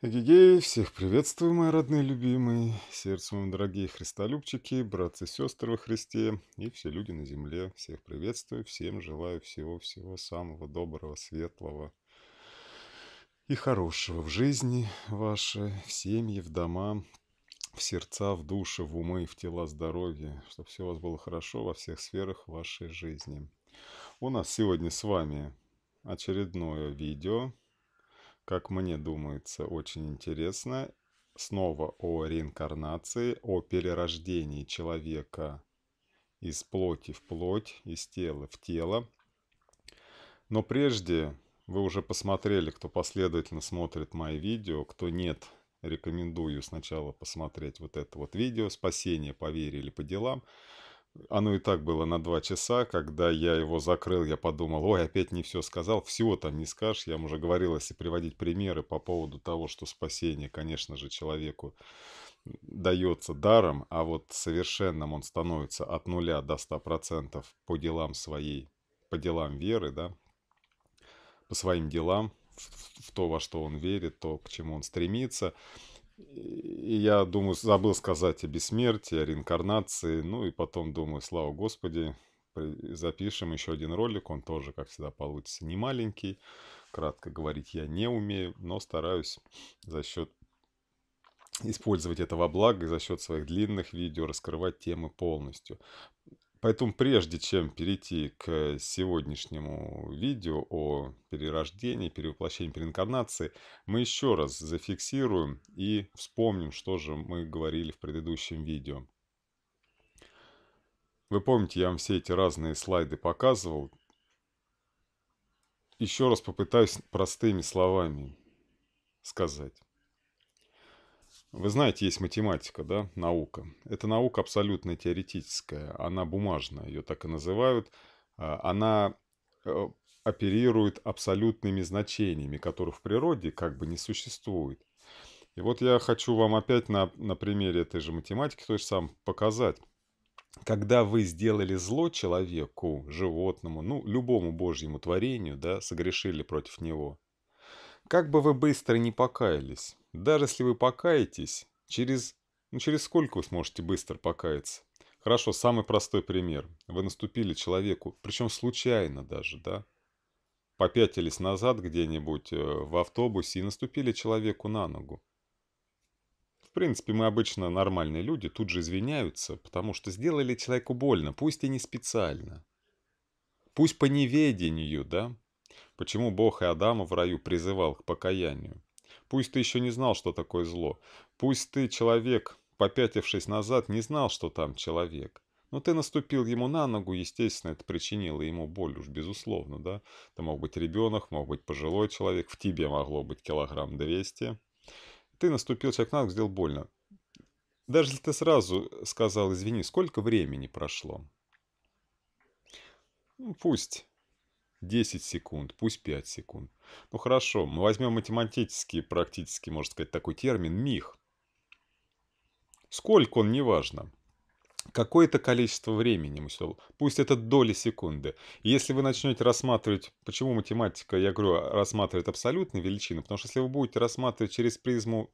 Эгегей, всех приветствую, мои родные, любимые, сердцем моим дорогие христолюбчики, братцы и сестры во Христе и все люди на земле. Всех приветствую, всем желаю всего-всего самого доброго, светлого и хорошего в жизни вашей, в семьи, в дома, в сердца, в души, в умы, в тела, здоровья, чтобы все у вас было хорошо во всех сферах вашей жизни. У нас сегодня с вами очередное видео, как мне думается, очень интересно. Снова о реинкарнации, о перерождении человека из плоти в плоть, из тела в тело. Но прежде, вы уже посмотрели, кто последовательно смотрит мои видео, кто нет, рекомендую сначала посмотреть вот это вот видео «Спасение по вере или по делам». Оно и так было на 2 часа, когда я его закрыл, я подумал, ой, опять не все сказал, всего там не скажешь. Я вам уже говорил, если приводить примеры по поводу того, что спасение, конечно же, человеку дается даром, а вот совершенным он становится от 0 до 100% по делам своей, по делам веры, да, по своим делам, в то, во что он верит, то, к чему он стремится. И я, думаю, забыл сказать о бессмертии, о реинкарнации. Ну и потом, думаю, слава Господи, запишем еще один ролик. Он тоже, как всегда, получится не маленький. Кратко говорить я не умею, но стараюсь за счет использовать это во благо и за счет своих длинных видео раскрывать темы полностью. Поэтому прежде чем перейти к сегодняшнему видео о перерождении, перевоплощении, переинкарнации, мы еще раз зафиксируем и вспомним, что же мы говорили в предыдущем видео. Вы помните, я вам все эти разные слайды показывал. Еще раз попытаюсь простыми словами сказать. Вы знаете, есть математика, да, наука. Эта наука абсолютно теоретическая, она бумажная, ее так и называют. Она оперирует абсолютными значениями, которых в природе как бы не существует. И вот я хочу вам опять на примере этой же математики то же самое показать. Когда вы сделали зло человеку, животному, ну, любому божьему творению, да, согрешили против него, как бы вы быстро не покаялись, даже если вы покаетесь, через сколько вы сможете быстро покаяться? Хорошо, самый простой пример. Вы наступили человеку, причем случайно даже, да? Попятились назад где-нибудь в автобусе и наступили человеку на ногу. В принципе, мы обычно нормальные люди, тут же извиняются, потому что сделали человеку больно, пусть и не специально. Пусть по неведению, да? Почему Бог и Адама в раю призывал к покаянию? Пусть ты еще не знал, что такое зло. Пусть ты, человек, попятившись назад, не знал, что там человек. Но ты наступил ему на ногу, естественно, это причинило ему боль, уж безусловно, да? Это мог быть ребенок, мог быть пожилой человек, в тебе могло быть килограмм 200. Ты наступил, человек на ногу, сделал больно. Даже если ты сразу сказал, извини, сколько времени прошло? Ну, пусть 10 секунд, пусть 5 секунд. Ну хорошо, мы возьмем математический, практически, можно сказать, такой термин, миг. Сколько он, неважно. Какое-то количество времени, пусть это доли секунды. Если вы начнете рассматривать, почему математика, я говорю, рассматривает абсолютные величины, потому что если вы будете рассматривать через призму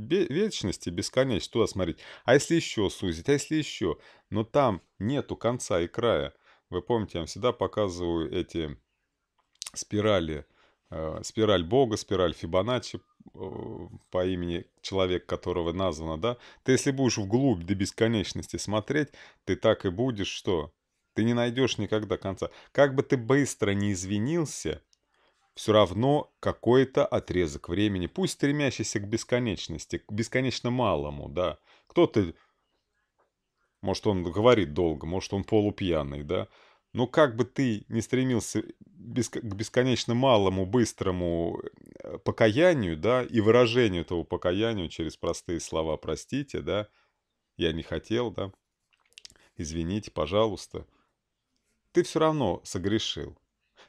вечности, бесконечности, туда смотреть, а если еще сузить, а если еще, но там нету конца и края. Вы помните, я вам всегда показываю эти спирали. Спираль Бога, спираль Фибоначчи по имени человека, которого названо, да? Ты если будешь вглубь до бесконечности смотреть, ты так и будешь, что? Ты не найдешь никогда конца. Как бы ты быстро не извинился, все равно какой-то отрезок времени, пусть стремящийся к бесконечности, к бесконечно малому, да? Кто-то... Может, он говорит долго, может, он полупьяный, да? Но как бы ты ни стремился к бесконечно малому, быстрому покаянию, да, и выражению этого покаяния через простые слова «простите», да, «я не хотел», да, «извините, пожалуйста», ты все равно согрешил.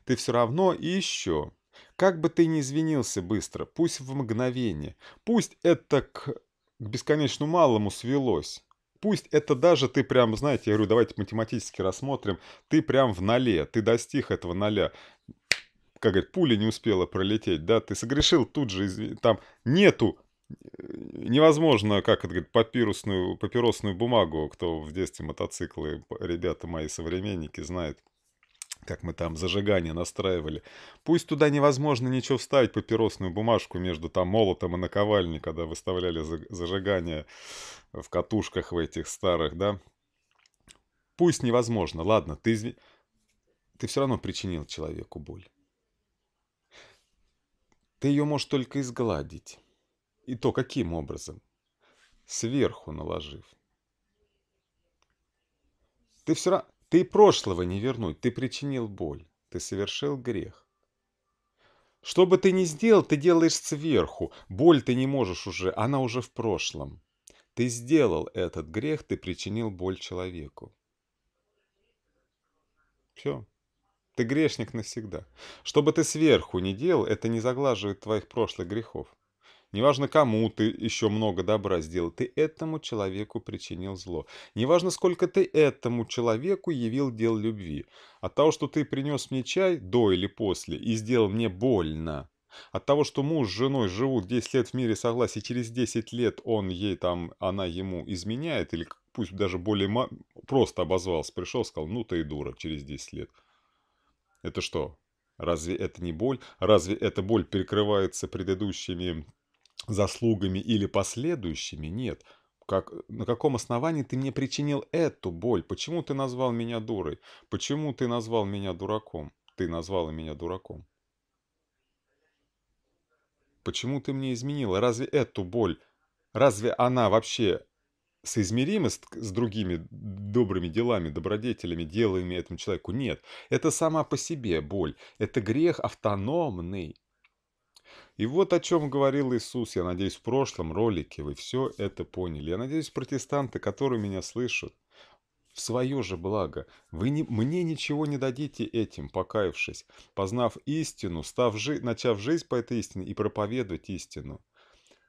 Ты все равно и еще. Как бы ты ни извинился быстро, пусть в мгновение, пусть это к бесконечно малому свелось, пусть это даже ты прям, знаете, я говорю, давайте математически рассмотрим, ты прям в ноле, ты достиг этого ноля. как говорит, пуля не успела пролететь, да, ты согрешил тут же, там нету, невозможно, как это говорит, папиросную бумагу, кто в детстве мотоциклы, ребята мои современники знают, как мы там зажигание настраивали. Пусть туда невозможно ничего вставить, папиросную бумажку между там молотом и наковальней, когда выставляли зажигание в катушках в этих старых, да. Пусть невозможно, ладно, ты все равно причинил человеку боль. Ты ее можешь только изгладить. И то каким образом? Сверху наложив. Ты все равно... Ты прошлого не вернуть, ты причинил боль, ты совершил грех. Что бы ты ни сделал, ты делаешь сверху. Боль ты не можешь уже, она уже в прошлом. Ты сделал этот грех, ты причинил боль человеку. Все. Ты грешник навсегда. Что бы ты сверху ни делал, это не заглаживает твоих прошлых грехов. Неважно, кому ты еще много добра сделал, ты этому человеку причинил зло. Неважно, сколько ты этому человеку явил дел любви. От того, что ты принес мне чай до или после и сделал мне больно. От того, что муж с женой живут 10 лет в мире согласия, через 10 лет он ей там, она ему изменяет, или пусть даже более просто обозвался, пришел, сказал, ну ты и дура, через 10 лет. Это что? Разве это не боль? Разве эта боль перекрывается предыдущими заслугами или последующими? Нет. На каком основании ты мне причинил эту боль? Почему ты назвал меня дурой? Почему ты назвал меня дураком? Ты назвала меня дураком. Почему ты мне изменила? Разве эту боль, разве она вообще соизмерима с другими добрыми делами, добродетелями, делами этому человеку? Нет. Это сама по себе боль. Это грех автономный. И вот о чем говорил Иисус, я надеюсь, в прошлом ролике вы все это поняли. Я надеюсь, протестанты, которые меня слышат, в свое же благо, вы мне ничего не дадите этим, покаявшись, познав истину, начав жизнь по этой истине и проповедовать истину.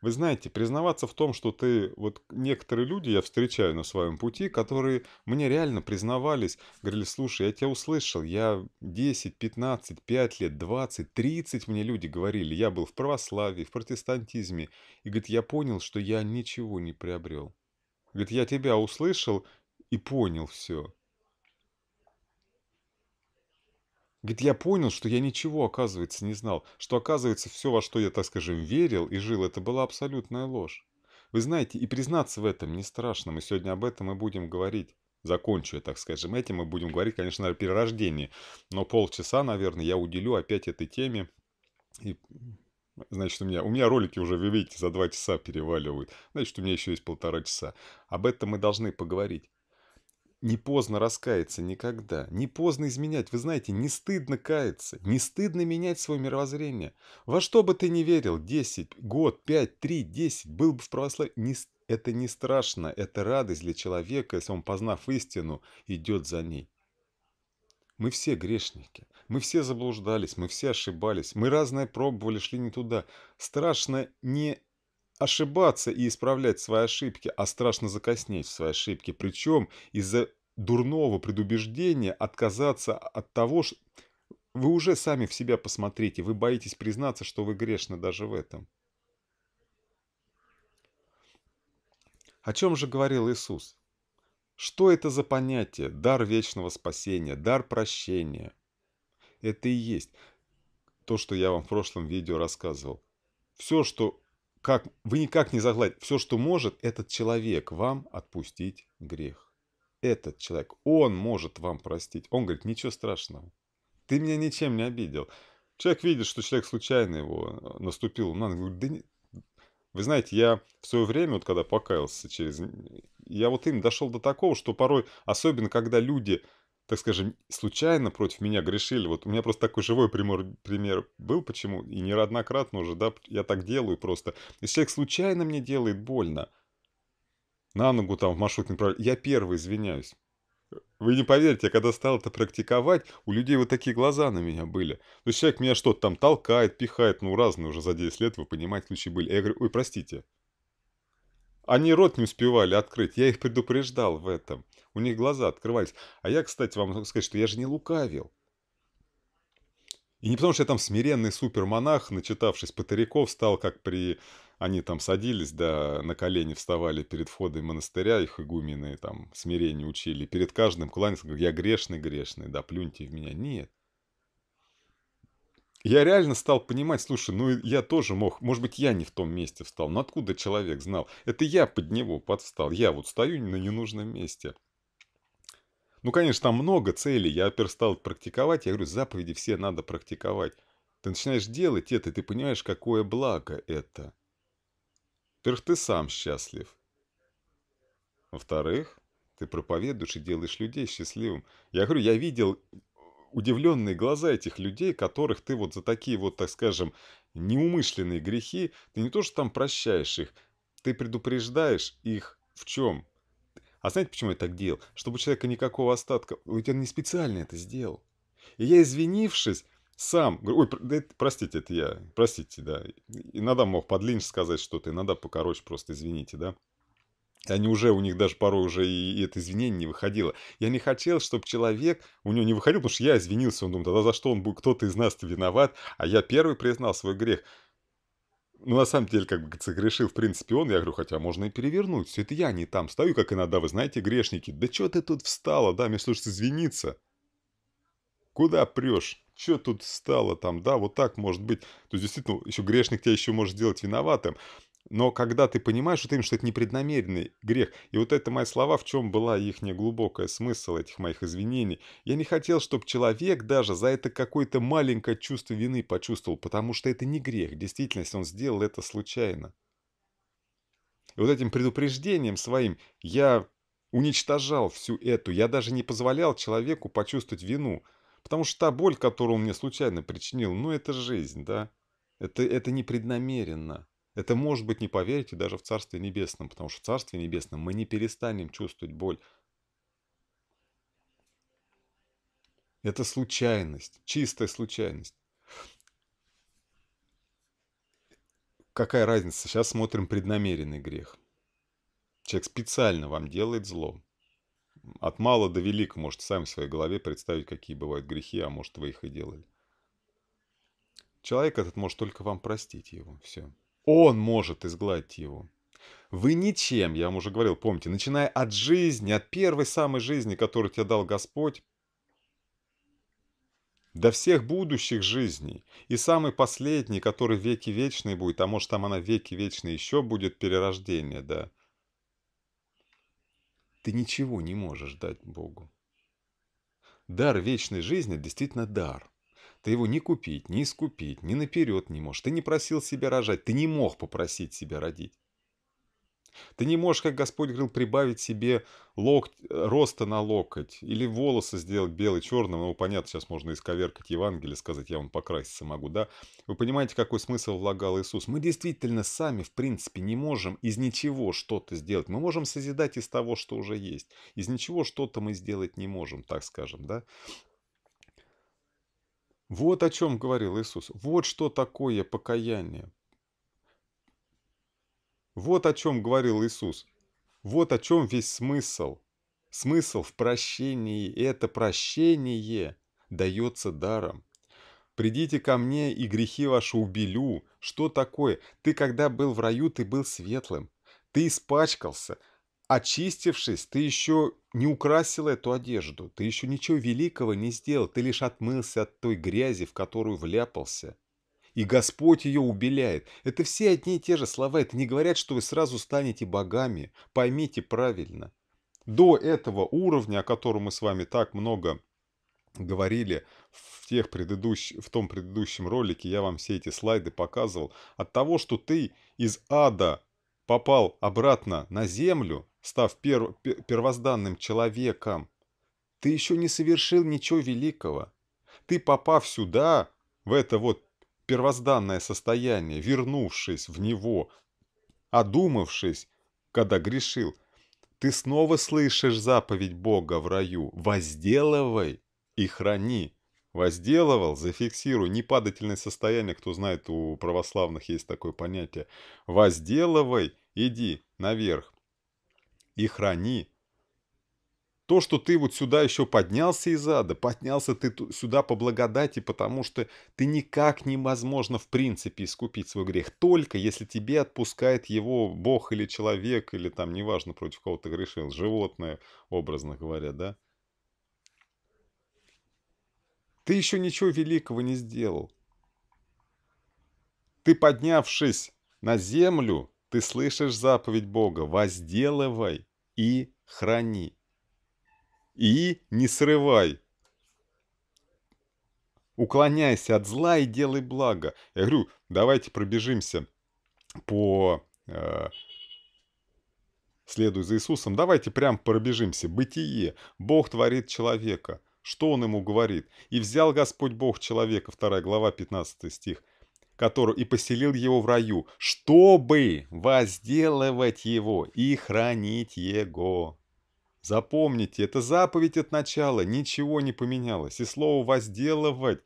Вы знаете, признаваться в том, что ты... Вот некоторые люди я встречаю на своем пути, которые мне реально признавались, говорили, слушай, я тебя услышал, я 10, 15, 5 лет, 20, 30 мне люди говорили, я был в православии, в протестантизме, и, говорит, я понял, что я ничего не приобрел. Говорит, я тебя услышал и понял все. Говорит, я понял, что я ничего, оказывается, не знал. Что, оказывается, все, во что я, так скажем, верил и жил, это была абсолютная ложь. Вы знаете, и признаться в этом не страшно. Мы сегодня об этом и будем говорить. Закончу я, так скажем, этим. Мы будем говорить, конечно, о перерождении. Но полчаса, наверное, я уделю опять этой теме. И, значит, у меня ролики уже, вы видите, за 2 часа переваливают. Значит, у меня еще есть 1,5 часа. Об этом мы должны поговорить. Не поздно раскаяться никогда. Не поздно изменять. Вы знаете, не стыдно каяться. Не стыдно менять свое мировоззрение. Во что бы ты ни верил, 10, год, 5, 3, 10, был бы в православии. Это не страшно. Это радость для человека, если он, познав истину, идет за ней. Мы все грешники. Мы все заблуждались. Мы все ошибались. Мы разное пробовали, шли не туда. Страшно не ошибаться и исправлять свои ошибки, а страшно закоснеть в своей ошибке. Причем из-за дурного предубеждения отказаться от того, что вы уже сами в себя посмотрите, вы боитесь признаться, что вы грешны даже в этом. О чем же говорил Иисус? Что это за понятие? Дар вечного спасения, дар прощения. Это и есть то, что я вам в прошлом видео рассказывал. Все, что... вы никак не загладите. Все, что может этот человек вам отпустить грех. Этот человек, он может вам простить. Он говорит, ничего страшного. Ты меня ничем не обидел. Человек видит, что человек случайно его наступил. Говорит, да нет. Вы знаете, я в свое время, вот когда покаялся, я вот им дошел до такого, что порой, особенно когда люди, так скажем, случайно против меня грешили. Вот у меня просто такой живой пример был, почему, и неоднократно уже, да, я так делаю просто. Если человек случайно мне делает больно, на ногу там в маршрутный правильный, я первый извиняюсь. Вы не поверите, я когда стал это практиковать, у людей вот такие глаза на меня были. То есть человек меня что-то там толкает, пихает, разные уже за 10 лет, вы понимаете, случаи были. Я говорю, ой, простите. Они рот не успевали открыть, я их предупреждал в этом. У них глаза открывались. А я, кстати, вам могу сказать, что я же не лукавил. И не потому, что я там смиренный супермонах, начитавшись патыряков, стал как при... Они там садились, да, на колени вставали перед входом монастыря, их игумены там смирение учили. Перед каждым кланялся, я грешный, грешный, да, плюньте в меня. Нет. Я реально стал понимать, слушай, ну я тоже мог, может быть, я не в том месте встал, но откуда человек знал? Это я под него подстал, я вот стою на ненужном месте. Ну, конечно, там много целей, я перестал практиковать, я говорю, заповеди все надо практиковать. Ты начинаешь делать это, и ты понимаешь, какое благо это. Во-первых, ты сам счастлив. Во-вторых, ты проповедуешь и делаешь людей счастливым. Я говорю, я видел удивленные глаза этих людей, которых ты вот за такие вот, так скажем, неумышленные грехи, ты не то что там прощаешь их, ты предупреждаешь их в чем. А знаете, почему я так делал? Чтобы у человека никакого остатка. Ведь он не специально это сделал. И я, извинившись, сам, ой, простите, это я, простите, да, иногда мог подлиннее сказать что-то, иногда покороче просто, извините, да. Они уже, у них даже порой уже и это извинение не выходило. Я не хотел, чтобы человек, у него не выходил, потому что я извинился, он думал, тогда за что он будет, кто-то из нас-то виноват, а я первый признал свой грех. Ну, на самом деле, как бы согрешил, в принципе, он, я говорю, хотя можно и перевернуть, все это я не там стою, как иногда, вы знаете, грешники, да что ты тут встала, да, мне слушается извиниться. Куда прешь? Че тут стало там, да, вот так может быть. То есть, действительно, еще грешник тебя еще может сделать виноватым. Но когда ты понимаешь, вот именно, что это непреднамеренный грех, и вот это мои слова, в чем была их неглубокая смысл этих моих извинений, я не хотел, чтобы человек даже за это какое-то маленькое чувство вины почувствовал, потому что это не грех. Действительно, если он сделал это случайно. И вот этим предупреждением своим я уничтожал всю эту, я даже не позволял человеку почувствовать вину. Потому что та боль, которую он мне случайно причинил, ну это жизнь, да? Это непреднамеренно. Это может быть, не поверите, даже в Царстве Небесном. Потому что в Царстве Небесном мы не перестанем чувствовать боль. Это случайность, чистая случайность. Какая разница? Сейчас смотрим преднамеренный грех. Человек специально вам делает зло. От мала до велика, можете сами в своей голове представить, какие бывают грехи, а может, вы их и делали. Человек этот может только вам простить его, все. Он может изгладить его. Вы ничем, я вам уже говорил, помните, начиная от жизни, от первой самой жизни, которую тебе дал Господь, до всех будущих жизней, и самый последний, который веки вечные будет, а может, там она веки вечные еще будет, перерождение, да. Ты ничего не можешь дать Богу. Дар вечной жизни действительно дар. Ты его не купить, не искупить, ни наперед не можешь. Ты не просил себя рожать, ты не мог попросить себя родить. Ты не можешь, как Господь говорил, прибавить себе роста на локоть или волосы сделать белый-черным. Ну, понятно, сейчас можно исковеркать Евангелие, сказать, я вам покраситься могу, да? Вы понимаете, какой смысл влагал Иисус? Мы действительно сами, в принципе, не можем из ничего что-то сделать. Мы можем созидать из того, что уже есть. Из ничего что-то мы сделать не можем, так скажем, да? Вот о чем говорил Иисус. Вот что такое покаяние. Вот о чем говорил Иисус. Вот о чем весь смысл. Смысл в прощении. И это прощение дается даром. Придите ко мне, и грехи ваши убелю. Что такое? Ты когда был в раю, ты был светлым. Ты испачкался. Очистившись, ты еще не украсил эту одежду. Ты еще ничего великого не сделал. Ты лишь отмылся от той грязи, в которую вляпался. И Господь ее убеляет. Это все одни и те же слова. Это не говорят, что вы сразу станете богами. Поймите правильно. До этого уровня, о котором мы с вами так много говорили в том предыдущем ролике, я вам все эти слайды показывал. От того, что ты из ада попал обратно на землю, став первозданным человеком, ты еще не совершил ничего великого. Ты, попав сюда, в это вот первозданное состояние, вернувшись в него, одумавшись, когда грешил, ты снова слышишь заповедь Бога в раю. Возделывай и храни. Возделывал, зафиксируй, непадательное состояние, кто знает, у православных есть такое понятие. Возделывай, иди наверх и храни. То, что ты вот сюда еще поднялся из ада, поднялся ты сюда по благодати, потому что ты никак невозможно в принципе искупить свой грех, только если тебе отпускает его Бог или человек, или там неважно против кого ты грешил, животное, образно говоря, да? Ты еще ничего великого не сделал. Ты, поднявшись на землю, ты слышишь заповедь Бога: возделывай и храни. И не срывай. Уклоняйся от зла и делай благо. Я говорю, давайте пробежимся по... следуя за Иисусом, давайте прям пробежимся. Бытие. Бог творит человека. Что он ему говорит? «И взял Господь Бог человека», 2 глава, 15 стих, «и поселил его в раю, чтобы возделывать его и хранить его». Запомните, это заповедь от начала, ничего не поменялось. И слово «возделывать»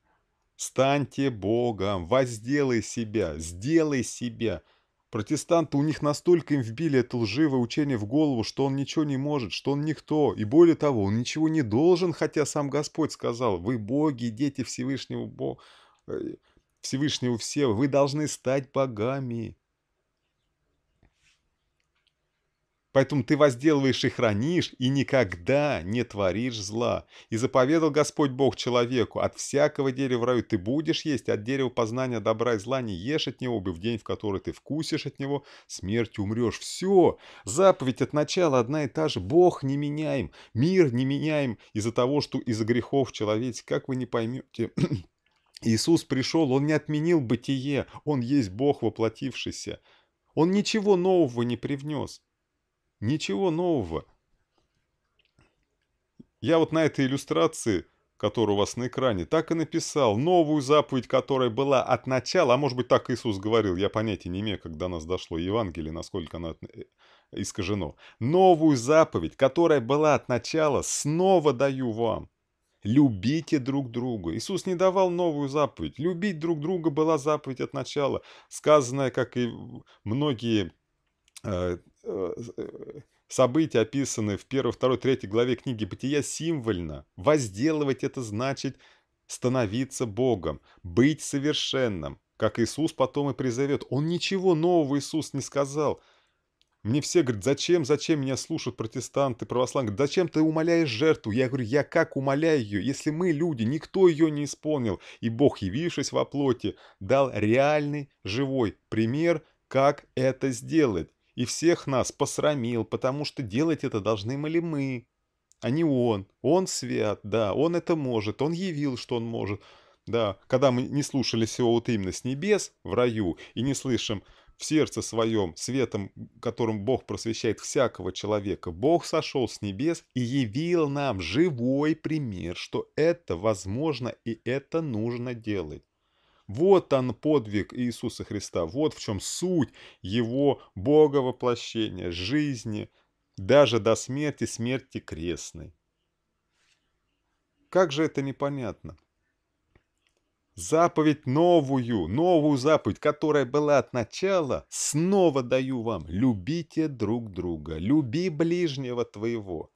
— станьте Богом, возделай себя, сделай себя. Протестанты, у них настолько им вбили это лживое учение в голову, что он ничего не может, что он никто. И более того, он ничего не должен, хотя сам Господь сказал: «Вы боги, дети Всевышнего, Всевышнего все, вы должны стать богами». Поэтому ты возделываешь и хранишь, и никогда не творишь зла. И заповедал Господь Бог человеку: от всякого дерева в раю ты будешь есть, от дерева познания добра и зла не ешь от него, ибо в день, в который ты вкусишь от него, смертью умрешь. Все. Заповедь от начала одна и та же. Бог не меняем, мир не меняем из-за того, что из-за грехов человеческих, как вы не поймете... Иисус пришел, он не отменил бытие, он есть Бог воплотившийся. Он ничего нового не привнес. Ничего нового. Я вот на этой иллюстрации, которая у вас на экране, так и написал. Новую заповедь, которая была от начала, а может быть так Иисус говорил, я понятия не имею, когда нас дошло Евангелие, насколько оно искажено. Новую заповедь, которая была от начала, снова даю вам. Любите друг друга. Иисус не давал новую заповедь. Любить друг друга была заповедь от начала, сказанная, как и многие... события, описанные в 1, 2, 3 главе книги «Бытия», символьно. Возделывать — это значит становиться Богом, быть совершенным, как Иисус потом и призовет. Он ничего нового, Иисус, не сказал. Мне все говорят: зачем меня слушают протестанты, православные? Зачем ты умоляешь жертву? Я говорю: я как умоляю ее, если мы люди, никто ее не исполнил. И Бог, явившись во плоти, дал реальный, живой пример, как это сделать. И всех нас посрамил, потому что делать это должны мы ли мы, а не он. Он свят, да, он это может, он явил, что он может. Да, когда мы не слушались его вот именно с небес в раю и не слышим в сердце своем светом, которым Бог просвещает всякого человека, Бог сошел с небес и явил нам живой пример, что это возможно и это нужно делать. Вот он, подвиг Иисуса Христа, вот в чем суть его боговоплощения, жизни, даже до смерти, смерти крестной. Как же это непонятно? Заповедь новую, новую заповедь, которая была от начала, снова даю вам. Любите друг друга, люби ближнего твоего.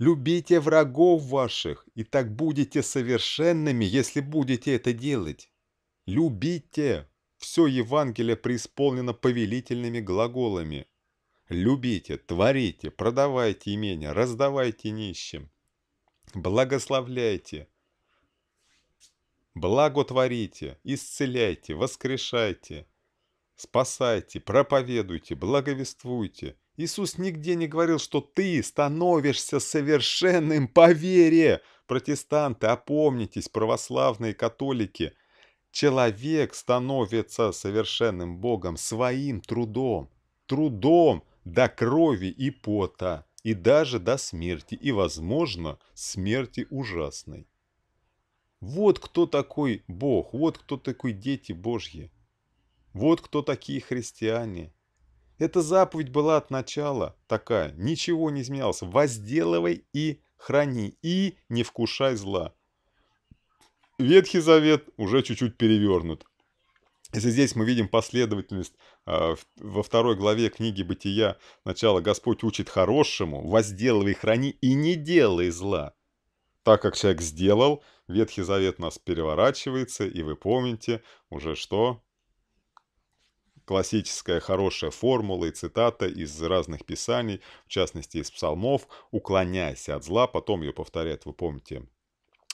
Любите врагов ваших, и так будете совершенными, если будете это делать. Любите. Все Евангелие преисполнено повелительными глаголами. Любите, творите, продавайте имения, раздавайте нищим, благословляйте, благотворите, исцеляйте, воскрешайте, спасайте, проповедуйте, благовествуйте. Иисус нигде не говорил, что ты становишься совершенным по вере. Протестанты, опомнитесь, православные католики. Человек становится совершенным Богом своим трудом. Трудом до крови и пота, и даже до смерти, и, возможно, смерти ужасной. Вот кто такой Бог, вот кто такой дети Божьи, вот кто такие христиане. Эта заповедь была от начала такая, ничего не изменялось. Возделывай и храни, и не вкушай зла. Ветхий Завет уже чуть-чуть перевернут. Если здесь мы видим последовательность во второй главе книги «Бытия», начало «Господь учит хорошему, возделывай, храни и не делай зла». Так как человек сделал, Ветхий Завет у нас переворачивается, и вы помните уже что? Классическая хорошая формула и цитата из разных писаний, в частности из псалмов «Уклоняйся от зла», потом ее повторяют, вы помните,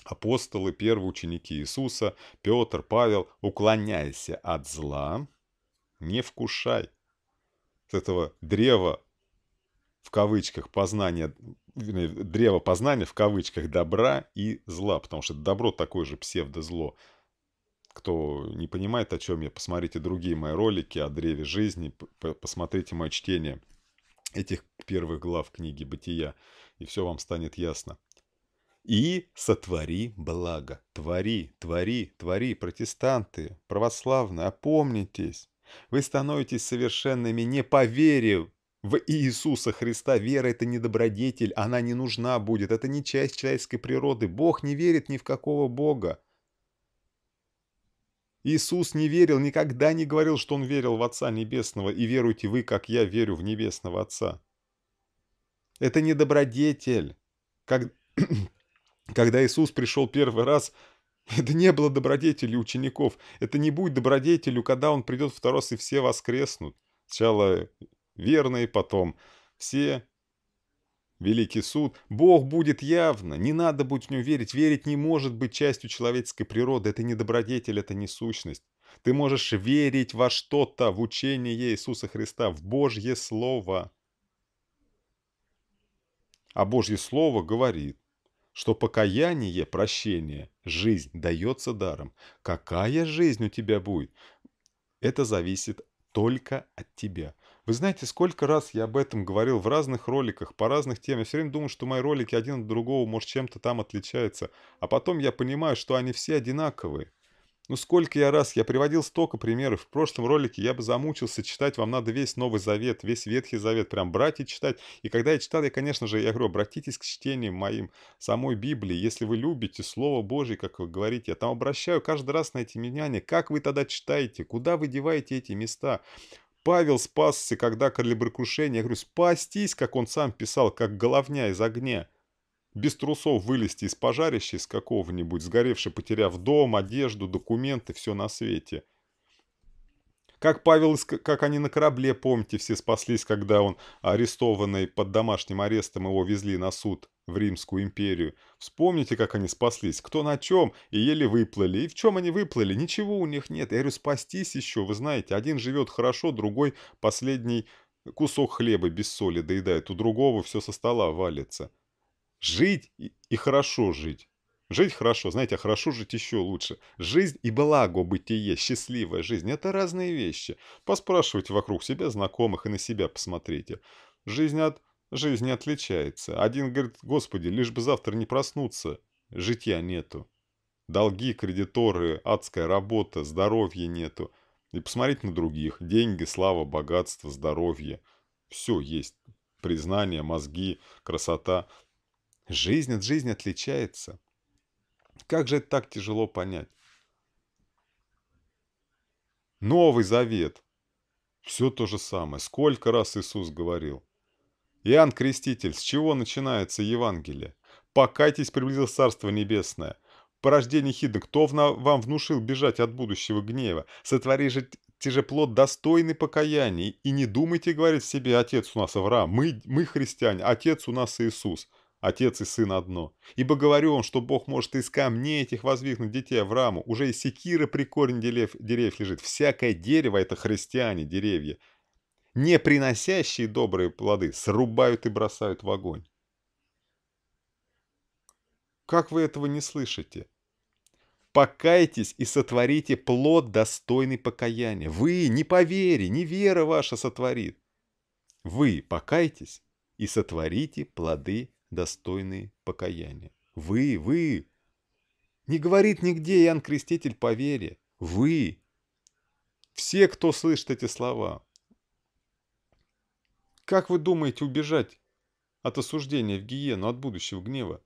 апостолы, первые ученики Иисуса, Петр, Павел, уклоняйся от зла, не вкушай. С этого древа, в кавычках, познания, древо познания, в кавычках, добра и зла, потому что добро такое же псевдозло. Кто не понимает, о чем я, посмотрите другие мои ролики о древе жизни, посмотрите мое чтение этих первых глав книги «Бытия», и все вам станет ясно. И сотвори благо. Твори, твори, твори, протестанты, православные, опомнитесь. Вы становитесь совершенными не по вере в Иисуса Христа. Вера — это не добродетель, она не нужна будет. Это не часть человеческой природы. Бог не верит ни в какого Бога. Иисус не верил, никогда не говорил, что Он верил в Отца Небесного. И веруйте вы, как я верю в Небесного Отца. Это не добродетель. Когда Иисус пришел первый раз, это не было добродетелью учеников. Это не будет добродетелью, когда Он придет второй раз и все воскреснут. Сначала верные, потом все. Великий суд. Бог будет явно. Не надо будет в Него верить. Верить не может быть частью человеческой природы. Это не добродетель, это не сущность. Ты можешь верить во что-то, в учение Иисуса Христа, в Божье Слово. А Божье Слово говорит, что покаяние, прощение, жизнь дается даром. Какая жизнь у тебя будет? Это зависит только от тебя. Вы знаете, сколько раз я об этом говорил в разных роликах, по разных темам. Я все время думаю, что мои ролики один от другого, может, чем-то там отличаются. А потом я понимаю, что они все одинаковые. Ну сколько я раз, я приводил столько примеров. В прошлом ролике я бы замучился читать, вам надо весь Новый Завет, весь Ветхий Завет прям брать и читать. И когда я читал, я, конечно же, я говорю, обратитесь к чтению моим, самой Библии. Если вы любите Слово Божие, как вы говорите, я там обращаю каждый раз на эти внимания. Как вы тогда читаете? Куда вы деваете эти места? Павел спасся, когда кораблекрушение. Я говорю, спастись, как он сам писал, как головня из огня. Без трусов вылезти из пожарища, из какого-нибудь, сгоревший, потеряв дом, одежду, документы, все на свете. Как Павел, как они на корабле, помните, все спаслись, когда он арестованный под домашним арестом, его везли на суд в Римскую империю. Вспомните, как они спаслись, кто на чем, и еле выплыли. И в чем они выплыли? Ничего у них нет. Я говорю, спастись еще, вы знаете, один живет хорошо, другой последний кусок хлеба без соли доедает, у другого все со стола валится. Жить и хорошо жить. Жить хорошо, знаете, а хорошо жить еще лучше. Жизнь и благобытие, счастливая жизнь – это разные вещи. Поспрашивайте вокруг себя знакомых и на себя посмотрите. Жизнь от жизни отличается. Один говорит, Господи, лишь бы завтра не проснуться, житья нету. Долги, кредиторы, адская работа, здоровья нету. И посмотрите на других. Деньги, слава, богатство, здоровье. Все есть. Признание, мозги, красота – жизнь от жизни отличается. Как же это так тяжело понять? Новый Завет. Все то же самое. Сколько раз Иисус говорил. Иоанн Креститель. С чего начинается Евангелие? Покайтесь, приблизилось Царство Небесное. Порождение хидно. Кто вам внушил бежать от будущего гнева? Сотвори же тяжеплод достойный покаяния. И не думайте, говорит себе, отец у нас Авраам. Мы христиане, отец у нас Иисус. Отец и сын одно. Ибо говорю вам, что Бог может из камней этих возвихнуть детей Аврааму. Уже и секира при корне деревьев лежит. Всякое дерево — это христиане, деревья. Не приносящие добрые плоды срубают и бросают в огонь. Как вы этого не слышите? Покайтесь и сотворите плод, достойный покаяния. Вы не по вере, не вера ваша сотворит. Вы покайтесь и сотворите плоды, достойные покаяния. Вы. Не говорит нигде Иоанн Креститель по вере. Вы. Все, кто слышит эти слова. Как вы думаете убежать от осуждения в гиену, от будущего гнева?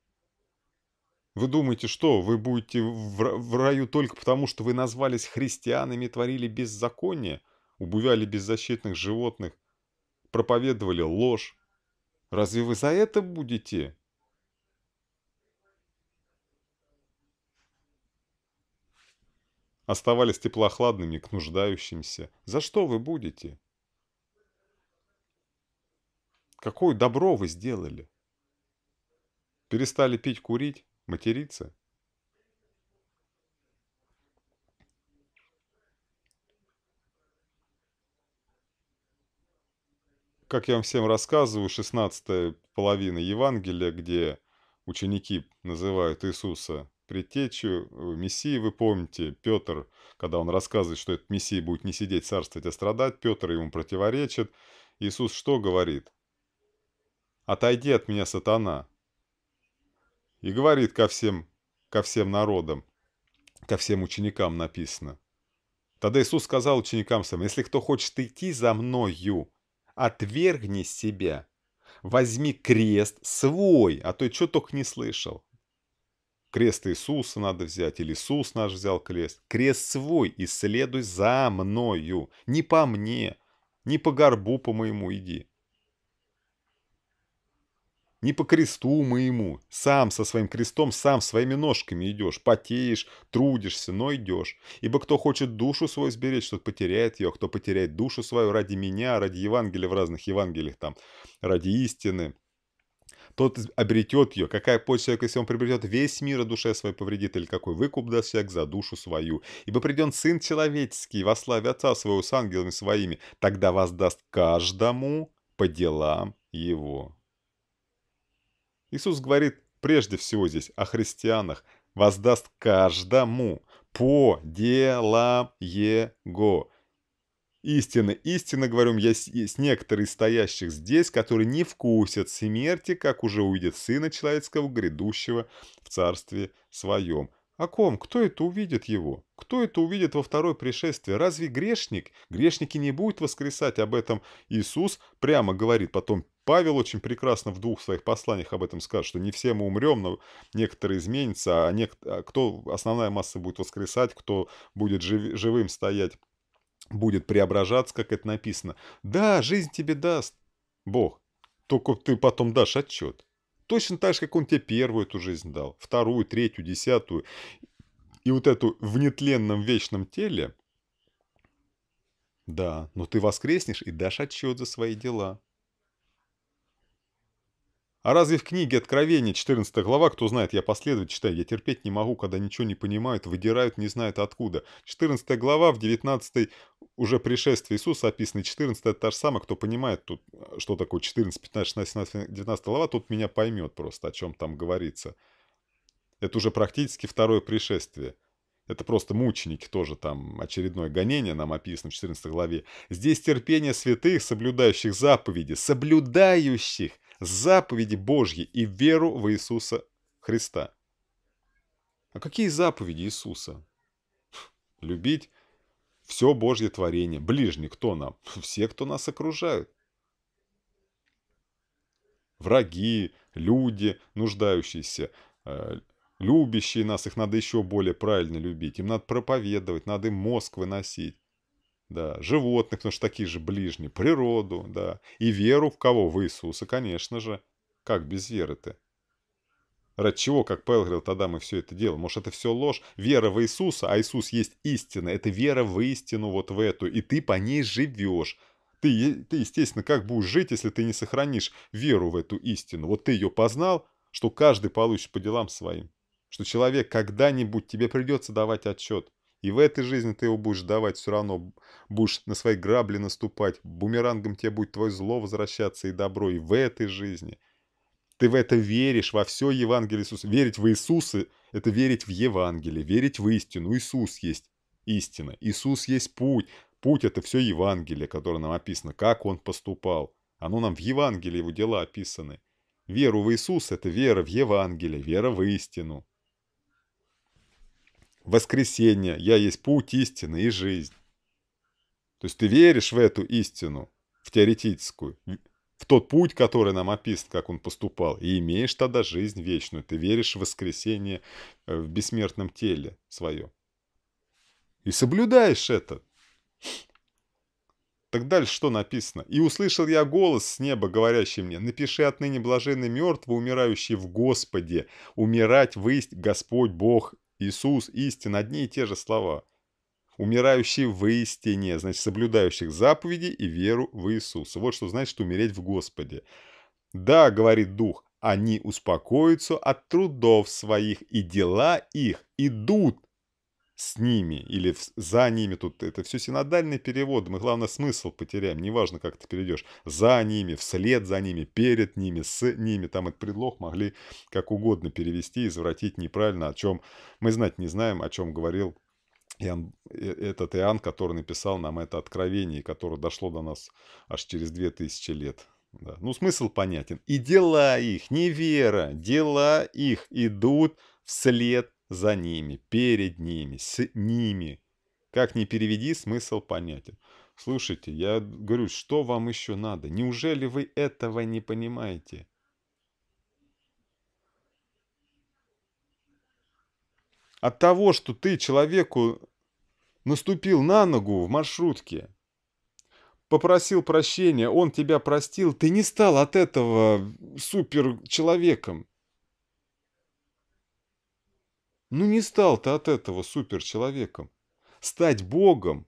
Вы думаете, что вы будете в раю только потому, что вы назвались христианами, творили беззаконие, убивали беззащитных животных, проповедовали ложь? Разве вы за это будете? Оставались теплохладными к нуждающимся. За что вы будете? Какое добро вы сделали? Перестали пить, курить, материться? Как я вам всем рассказываю, 16-я половина Евангелия, где ученики называют Иисуса предтечью, Мессией, вы помните, Петр, когда он рассказывает, что этот Мессия будет не сидеть, царствовать, а страдать, Петр ему противоречит. Иисус что говорит? «Отойди от меня, сатана!» И говорит ко всем народам, ко всем ученикам написано. Тогда Иисус сказал ученикам своим: «Если кто хочет идти за Мною, отвергни себя, возьми крест свой». А то и что только не слышал. Крест Иисуса надо взять, или Иисус наш взял крест. Крест свой, и следуй за Мною. Не по мне, не по горбу по моему иди. Не по кресту моему. Сам со своим крестом, сам своими ножками идешь. Потеешь, трудишься, но идешь. Ибо кто хочет душу свою сберечь, тот потеряет ее. Кто потеряет душу свою ради меня, ради Евангелия, в разных Евангелиях, там, ради истины, тот обретет ее. Какая польза человека, если он приобретет весь мир, а душе своей повредит? Или какой выкуп даст человек за душу свою? Ибо придет Сын Человеческий во славе Отца Своего с ангелами своими. Тогда воздаст каждому по делам его. Иисус говорит прежде всего здесь о христианах. Воздаст каждому по делам его. Истинно, истинно, говорю, есть некоторые из стоящих здесь, которые не вкусят смерти, как уже увидят Сына Человеческого, грядущего в Царстве Своем. О ком? Кто это увидит его? Кто это увидит во второе пришествие? Разве грешник? Грешники не будут воскресать. Об этом Иисус прямо говорит. Потом Павел очень прекрасно в двух своих посланиях об этом скажет, что не все мы умрем, но некоторые изменятся, а кто основная масса будет воскресать, кто будет живым стоять, будет преображаться, как это написано. Да, жизнь тебе даст Бог, только ты потом дашь отчет. Точно так же, как Он тебе первую эту жизнь дал, вторую, третью, десятую. И вот эту в нетленном вечном теле, да, но ты воскреснешь и дашь отчет за свои дела. А разве в книге Откровения, 14 глава, кто знает, я последовательно читаю, я терпеть не могу, когда ничего не понимают, выдирают, не знают откуда. 14 глава, в 19 уже пришествие Иисуса описано, 14 это та же самая, кто понимает, тут, что такое 14, 15, 16, 17, 19 глава, тут меня поймет просто, о чем там говорится. Это уже практически второе пришествие. Это просто мученики тоже, там очередное гонение нам описано в 14 главе. Здесь терпение святых, соблюдающих заповеди, соблюдающих заповеди Божьи и веру в Иисуса Христа. А какие заповеди Иисуса? Любить все Божье творение. Ближний кто нам? Все, кто нас окружают. Враги, люди, нуждающиеся, любящие нас, их надо еще более правильно любить. Им надо проповедовать, надо им мозг выносить. Да, животных, потому что такие же ближние, природу, да, и веру в кого? В Иисуса, конечно же. Как без веры-то? Ради чего, как Павел говорил, тогда мы все это делаем? Может, это все ложь? Вера в Иисуса, а Иисус есть истина, это вера в истину, вот в эту, и ты по ней живешь. Ты, естественно, как будешь жить, если ты не сохранишь веру в эту истину? Вот ты ее познал, что каждый получит по делам своим, что человек когда-нибудь, тебе придется давать отчет. И в этой жизни ты его будешь давать, все равно будешь на свои грабли наступать, бумерангом тебе будет твое зло возвращаться и добро, и в этой жизни. Ты в это веришь, во все Евангелие Иисуса. Верить в Иисуса – это верить в Евангелие, верить в истину. Иисус есть истина, Иисус есть путь. Путь – это все Евангелие, которое нам описано, как Он поступал. Оно нам в Евангелии, Его дела описаны. Веру в Иисуса – это вера в Евангелие, вера в истину. Воскресение, я есть путь, истина и жизнь. То есть ты веришь в эту истину, в теоретическую, в тот путь, который нам описан, как он поступал, и имеешь тогда жизнь вечную. Ты веришь в воскресение в бессмертном теле свое. И соблюдаешь это. Так дальше что написано? «И услышал я голос с неба, говорящий мне, напиши отныне блаженны мертвые, умирающие в Господе, умирать высть Господь Бог Иисус, истина». Одни и те же слова. «Умирающие в истине», значит, соблюдающих заповеди и веру в Иисуса. Вот что значит умереть в Господе. «Да, — говорит Дух, — они успокоятся от трудов своих, и дела их идут с ними» или «за ними». Тут это все синодальный перевод. Мы, главное, смысл потеряем. Неважно, как ты перейдешь. «За ними», «вслед за ними», «перед ними», «с ними». Там этот предлог могли как угодно перевести, извратить неправильно, о чем мы знать не знаем, о чем говорил этот Иоанн, который написал нам это откровение, которое дошло до нас аж через 2000 лет. Да. Ну, смысл понятен. «И дела их», не вера, «дела их идут вслед за ними, перед ними, с ними». Как ни переведи, смысл понятен. Слушайте, я говорю, что вам еще надо? Неужели вы этого не понимаете? От того, что ты человеку наступил на ногу в маршрутке, попросил прощения, он тебя простил, ты не стал от этого суперчеловеком. Ну не стал ты от этого суперчеловеком. Стать Богом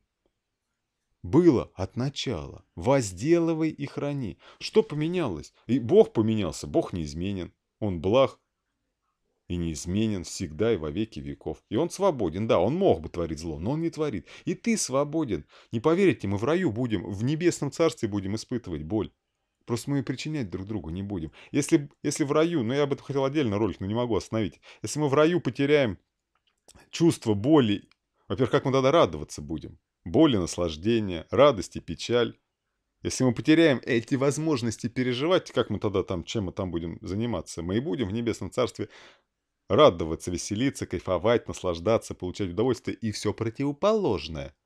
было от начала. Возделывай и храни. Что поменялось? И Бог поменялся. Бог неизменен. Он благ и неизменен всегда и во веки веков. И он свободен. Да, он мог бы творить зло, но он не творит. И ты свободен. Не поверите, мы в раю будем, в небесном царстве будем испытывать боль. Просто мы ее причинять друг другу не будем. Если в раю, ну я об этом хотел отдельно ролик, но не могу остановить. Если мы в раю потеряем чувство боли, во-первых, как мы тогда радоваться будем? Боли, наслаждение, радость и печаль. Если мы потеряем эти возможности переживать, как мы тогда там, чем мы там будем заниматься? Мы и будем в небесном царстве радоваться, веселиться, кайфовать, наслаждаться, получать удовольствие и все противоположное.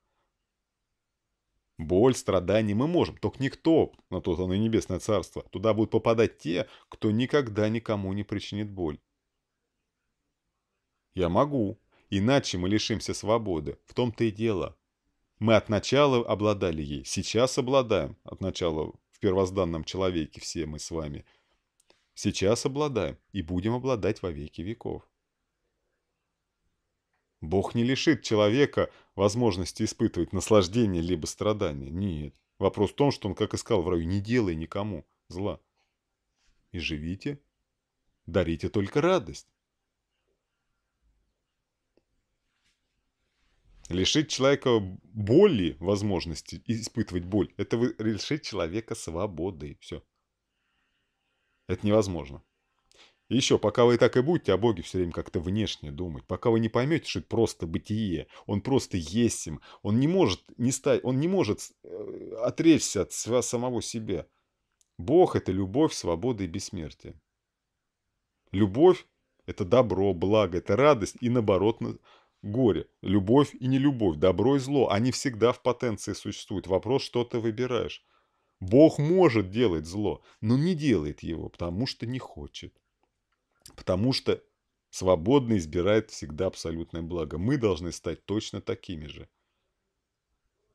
Боль, страдания мы можем, только никто, на то оно и небесное царство, туда будут попадать те, кто никогда никому не причинит боль. Я могу, иначе мы лишимся свободы, в том-то и дело. Мы от начала обладали ей, сейчас обладаем, от начала в первозданном человеке все мы с вами. Сейчас обладаем и будем обладать во веки веков. Бог не лишит человека возможности испытывать наслаждение либо страдание. Нет. Вопрос в том, что он, как искал в раю, не делай никому зла. И живите, дарите только радость. Лишить человека боли, возможности испытывать боль, это лишить человека свободы. Все. Это невозможно. И еще, пока вы так и будете о Боге все время как-то внешне думать, пока вы не поймете, что это просто бытие, он просто есть им, он не может отречься от самого себя. Бог – это любовь, свобода и бессмертие. Любовь – это добро, благо, это радость и, наоборот, горе. Любовь и нелюбовь, добро и зло, они всегда в потенции существуют. Вопрос, что ты выбираешь. Бог может делать зло, но не делает его, потому что не хочет. Потому что свободно избирает всегда абсолютное благо. Мы должны стать точно такими же.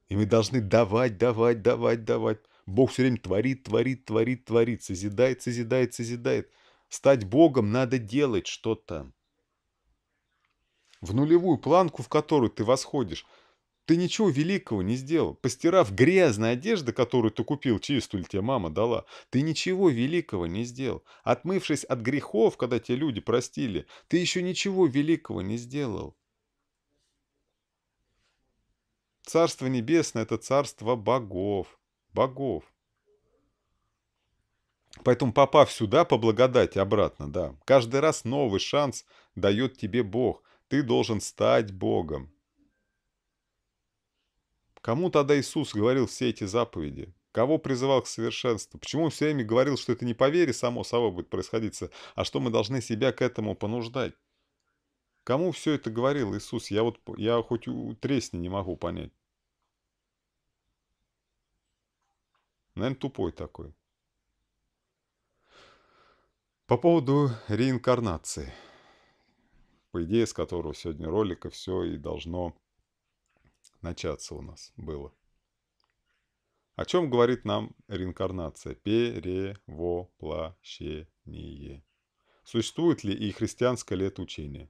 И мы должны давать. Бог все время творит, созидает. Стать Богом надо делать что-то. В нулевую планку, в которую ты восходишь, ты ничего великого не сделал. Постирав грязную одежду, которую ты купил, чистую, или тебе мама дала, ты ничего великого не сделал. Отмывшись от грехов, когда те люди простили, ты еще ничего великого не сделал. Царство Небесное – это царство богов. Богов. Поэтому, попав сюда, по благодати обратно, да, каждый раз новый шанс дает тебе Бог. Ты должен стать Богом. Кому тогда Иисус говорил все эти заповеди? Кого призывал к совершенству? Почему он все время говорил, что это не по вере само собой будет происходить, а что мы должны себя к этому понуждать? Кому все это говорил Иисус? Я хоть тресни не могу понять. Наверное, тупой такой. По поводу реинкарнации, по идее, с которого сегодня ролика все и должно начаться у нас было. О чем говорит нам реинкарнация? Перевоплощение. Существует ли и христианское ли это учение?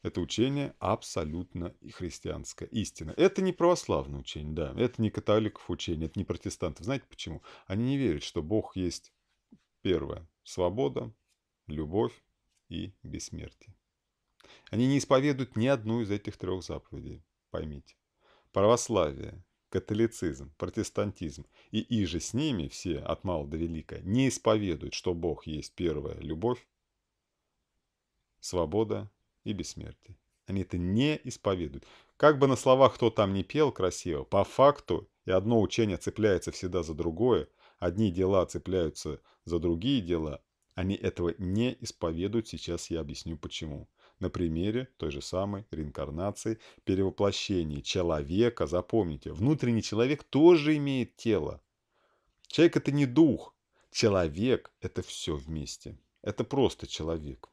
Это учение абсолютно христианское, истина. Это не православное учение, да, это не католиков учение, это не протестантов. Знаете почему? Они не верят, что Бог есть. Первое. Свобода, любовь и бессмертие. Они не исповедуют ни одну из этих трех заповедей, поймите. Православие, католицизм, протестантизм и иже с ними все от мала до велика не исповедуют, что Бог есть первое. Любовь, свобода и бессмертие. Они это не исповедуют. Как бы на словах кто там не пел красиво, по факту и одно учение цепляется всегда за другое, одни дела цепляются за другие дела, они этого не исповедуют. Сейчас я объясню почему. На примере той же самой реинкарнации, перевоплощения человека. Запомните, внутренний человек тоже имеет тело. Человек — это не дух. Человек — это все вместе. Это просто человек.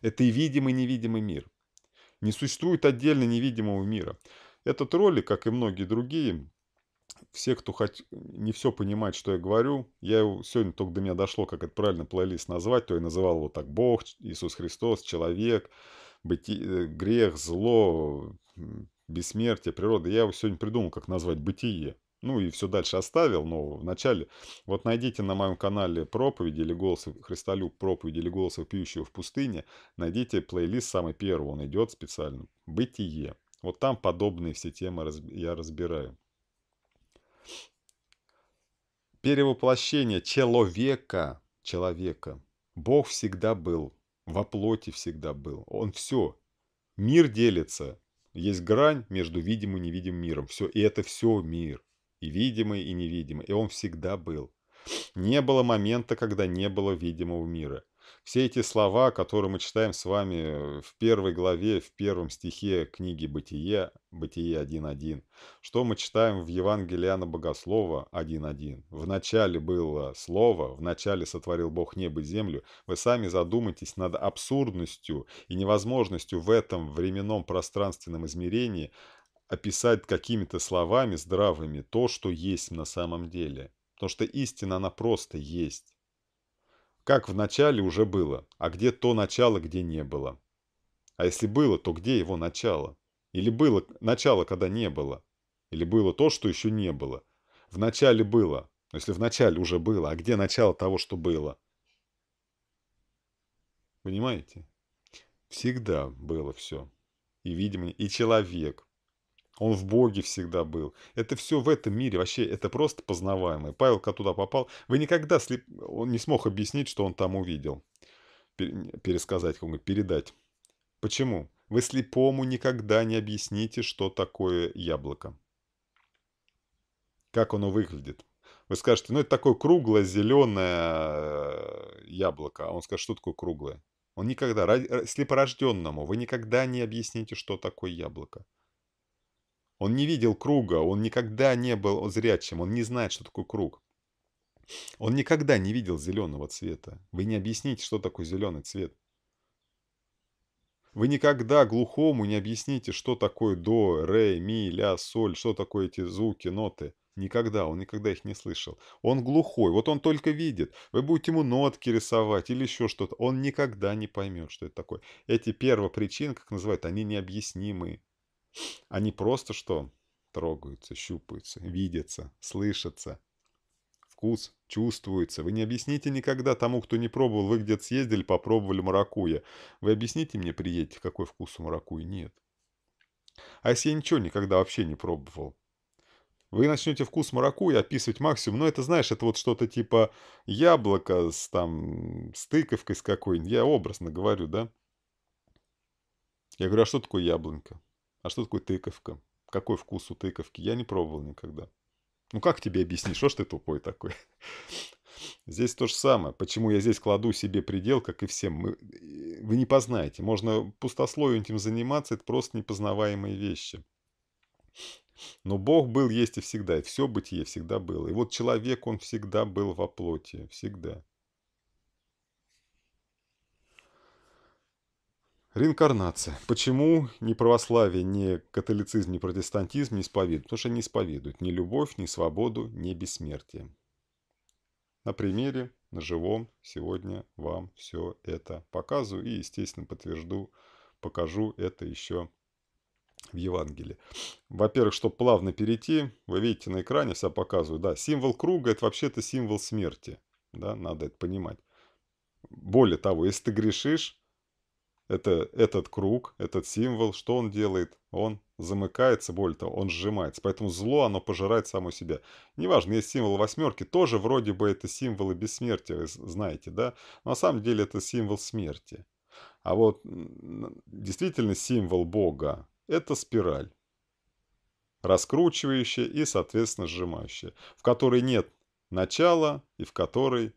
Это и видимый, и невидимый мир. Не существует отдельно невидимого мира. Этот ролик, как и многие другие, все, кто не все понимает, что я говорю, я его сегодня только до меня дошло, как это правильно плейлист назвать, то я называл его так: Бог, Иисус Христос, человек, грех, зло, бессмертие, природа. Я его сегодня придумал, как назвать бытие. Ну и все дальше оставил, но вначале вот найдите на моем канале проповеди или голос Христолюб, проповеди или голос вопиющего в пустыне, найдите плейлист самый первый, он идет специально. Бытие. Вот там подобные все темы я разбираю. Перевоплощение человека, Бог всегда был, во плоти всегда был. Он все. Мир делится. Есть грань между видимым и невидимым миром. Все. И это все мир. И видимый, и невидимый. И он всегда был. Не было момента, когда не было видимого мира. Все эти слова, которые мы читаем с вами в первой главе, в первом стихе книги «Бытие», «Бытие 1.1», что мы читаем в Евангелии Иоанна Богослова 1.1. «Вначале было Слово, вначале сотворил Бог небо и землю». Вы сами задумайтесь над абсурдностью и невозможностью в этом временном пространственном измерении описать какими-то словами здравыми то, что есть на самом деле. Потому что истина, она просто есть. Как в начале уже было, а где то начало, где не было? А если было, то где его начало? Или было начало, когда не было? Или было то, что еще не было? В начале было, но если в начале уже было, а где начало того, что было? Понимаете? Всегда было все. И видимо, и человек. Он в Боге всегда был. Это все в этом мире. Вообще, это просто познаваемое. Павел, когда туда попал, он не смог объяснить, что он там увидел. Пересказать, как передать. Почему? Вы слепому никогда не объясните, что такое яблоко. Как оно выглядит. Вы скажете, ну это такое круглое, зеленое яблоко. А он скажет, что такое круглое? Он никогда, слепорожденному, вы никогда не объясните, что такое яблоко. Он не видел круга, он никогда не был зрячим, он не знает, что такое круг. Он никогда не видел зеленого цвета. Вы не объясните, что такое зеленый цвет. Вы никогда глухому не объясните, что такое до, ре, ми, ля, соль, что такое эти звуки, ноты. Никогда, он никогда их не слышал. Он глухой, вот он только видит. Вы будете ему нотки рисовать или еще что-то. Он никогда не поймет, что это такое. Эти первопричины, как называют, они необъяснимы. Они просто что? Трогаются, щупаются, видятся, слышатся. Вкус чувствуется. Вы не объясните никогда тому, кто не пробовал. Вы где-то съездили, попробовали маракуйя. Вы объясните мне, приедете, какой вкус у маракуйи? Нет. А если я ничего никогда вообще не пробовал? Вы начнете вкус маракуйи описывать максимум. Но это, знаешь, это вот что-то типа яблоко с тыковкой с какой-нибудь. Я образно говорю, да? Я говорю, а что такое яблонька? А что такое тыковка? Какой вкус у тыковки? Я не пробовал никогда. Ну как тебе объяснить? Что ж ты тупой такой? Здесь то же самое. Почему я здесь кладу себе предел, как и всем. Вы не познаете. Можно пустословием этим заниматься. Это просто непознаваемые вещи. Но Бог был, есть и всегда. И все бытие всегда было. И вот человек, он всегда был во плоти. Всегда. Реинкарнация. Почему ни православие, ни католицизм, ни протестантизм не исповедуют? Потому что не исповедуют ни любовь, ни свободу, ни бессмертие. На примере, на живом, сегодня вам все это показываю и, естественно, покажу это еще в Евангелии. Во-первых, чтобы плавно перейти, вы видите на экране, я показываю, да, символ круга – это вообще-то символ смерти. Да, надо это понимать. Более того, если ты грешишь, этот круг, этот символ, что он делает? Он замыкается, более того, он сжимается. Поэтому зло, оно пожирает само себя. Неважно, есть символ восьмерки, тоже вроде бы это символы бессмертия, вы знаете, да? Но на самом деле это символ смерти. А вот действительно символ Бога – это спираль, раскручивающая и, соответственно, сжимающая, в которой нет начала и в которой,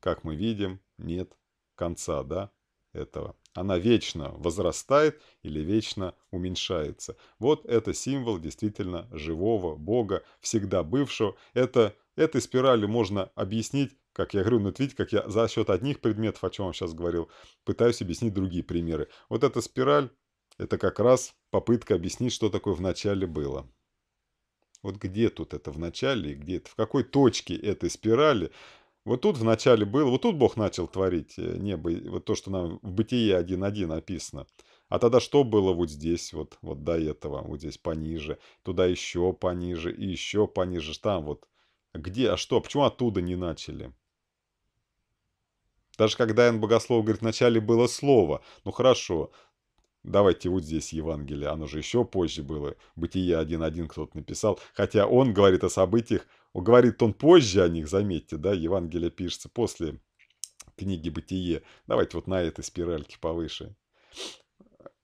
как мы видим, нет конца, да, этого. Она вечно возрастает или вечно уменьшается. Вот это символ действительно живого Бога, всегда бывшего. Этой спиралью можно объяснить, как я говорю, ну видите, как я за счет одних предметов, о чем я сейчас говорил, пытаюсь объяснить другие примеры. Вот эта спираль, это как раз попытка объяснить, что такое в начале было. Вот где тут это в начале и где это, в какой точке этой спирали. Вот тут в начале было, вот тут Бог начал творить небо, вот то, что нам в Бытие 1.1 написано. А тогда что было вот здесь, вот до этого, вот здесь пониже, туда еще пониже и еще пониже, там вот. Где, а что, почему оттуда не начали? Даже когда Иоанн Богослов говорит, вначале было слово, ну хорошо, давайте вот здесь Евангелие, оно же еще позже было, Бытие 1.1 кто-то написал, хотя он говорит о событиях, говорит он позже о них, заметьте, да, Евангелие пишется после книги «Бытие». Давайте вот на этой спиральке повыше.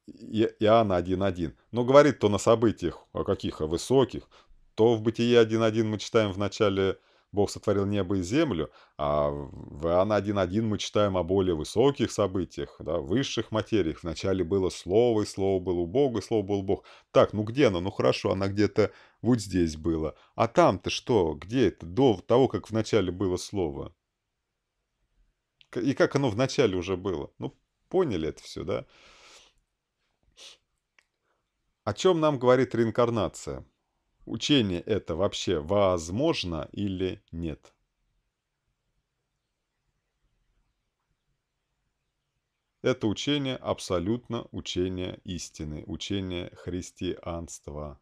Иоанна 1.1. Но говорит он о событиях, о каких, о высоких. То в «Бытие 1.1» мы читаем в начале «Бог сотворил небо и землю», а в Иоанна 1.1 мы читаем о более высоких событиях, да, высших материях. Вначале было Слово, и Слово было у Бога, и Слово был Бог. Так, ну где оно? Ну хорошо, она где-то вот здесь была. А там-то что? Где это? До того, как вначале было Слово. И как оно вначале уже было? Ну, поняли это все, да? О чем нам говорит реинкарнация? Учение это вообще возможно или нет? Это учение абсолютно учение истины, учение христианства.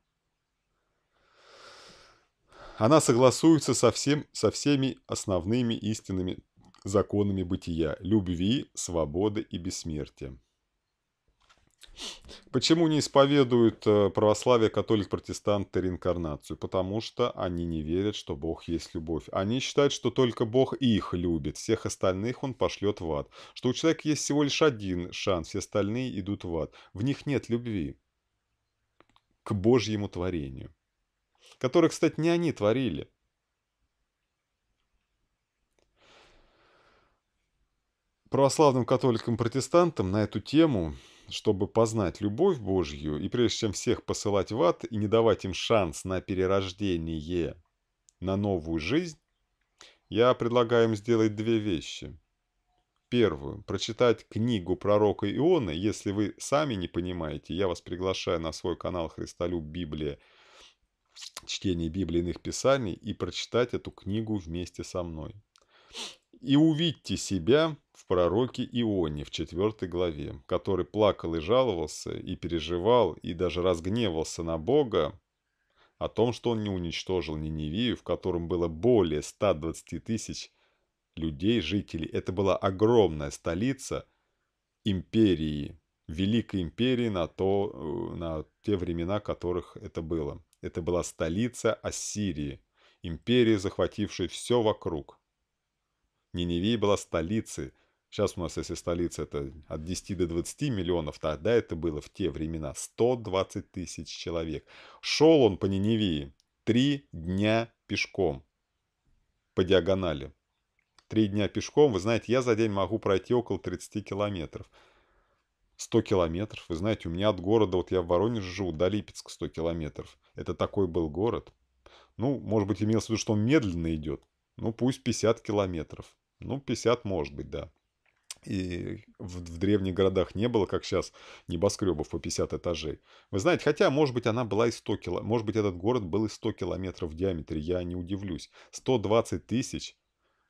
Она согласуется со всеми основными истинными законами бытия, любви, свободы и бессмертия. Почему не исповедуют православие, католик, протестанты реинкарнацию? Потому что они не верят, что Бог есть любовь. Они считают, что только Бог их любит, всех остальных он пошлет в ад. Что у человека есть всего лишь один шанс, все остальные идут в ад. В них нет любви к Божьему творению, которое, кстати, не они творили. Православным католикам, протестантам на эту тему, чтобы познать любовь Божью и прежде чем всех посылать в ад и не давать им шанс на перерождение, на новую жизнь, я предлагаю им сделать две вещи. Первую. Прочитать книгу пророка Ионы. Если вы сами не понимаете, я вас приглашаю на свой канал «Христолюб. Библия. Чтение Библии и иных писаний» и прочитать эту книгу вместе со мной. И увидьте себя в пророке Ионе в 4 главе, который плакал и жаловался, и переживал, и даже разгневался на Бога о том, что он не уничтожил Ниневию, в котором было более 120 тысяч людей, жителей. Это была огромная столица империи, Великой империи на те времена, которых это было. Это была столица Ассирии, империи, захватившей все вокруг. Ниневия была столицей. Сейчас у нас, если столица, это от 10 до 20 миллионов, тогда это было в те времена 120 тысяч человек. Шел он по Ниневии 3 дня пешком по диагонали. 3 дня пешком, вы знаете, я за день могу пройти около 30 километров. 100 километров, вы знаете, у меня от города, вот я в Воронеже живу, до Липецка 100 километров. Это такой был город. Ну, может быть, имелось в виду, что он медленно идет. Ну, пусть 50 километров. Ну, 50 может быть, да. И в древних городах не было, как сейчас, небоскребов по 50 этажей. Вы знаете, хотя, может быть, она была и 100 километров. Может быть, этот город был и 100 километров в диаметре. Я не удивлюсь. 120 тысяч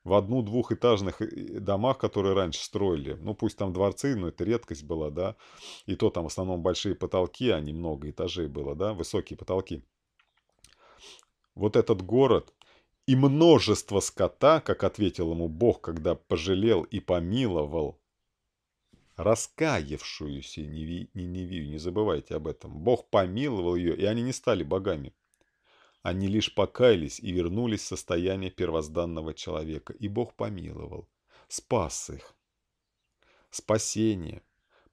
в одну-двухэтажных домах, которые раньше строили. Ну, пусть там дворцы, но это редкость была, да. И то там в основном большие потолки, а не много этажей было, да. Высокие потолки. Вот этот город... И множество скота, как ответил ему Бог, когда пожалел и помиловал раскаявшуюся Ниневию, не забывайте об этом. Бог помиловал ее, и они не стали богами. Они лишь покаялись и вернулись в состояние первозданного человека. И Бог помиловал, спас их. Спасение,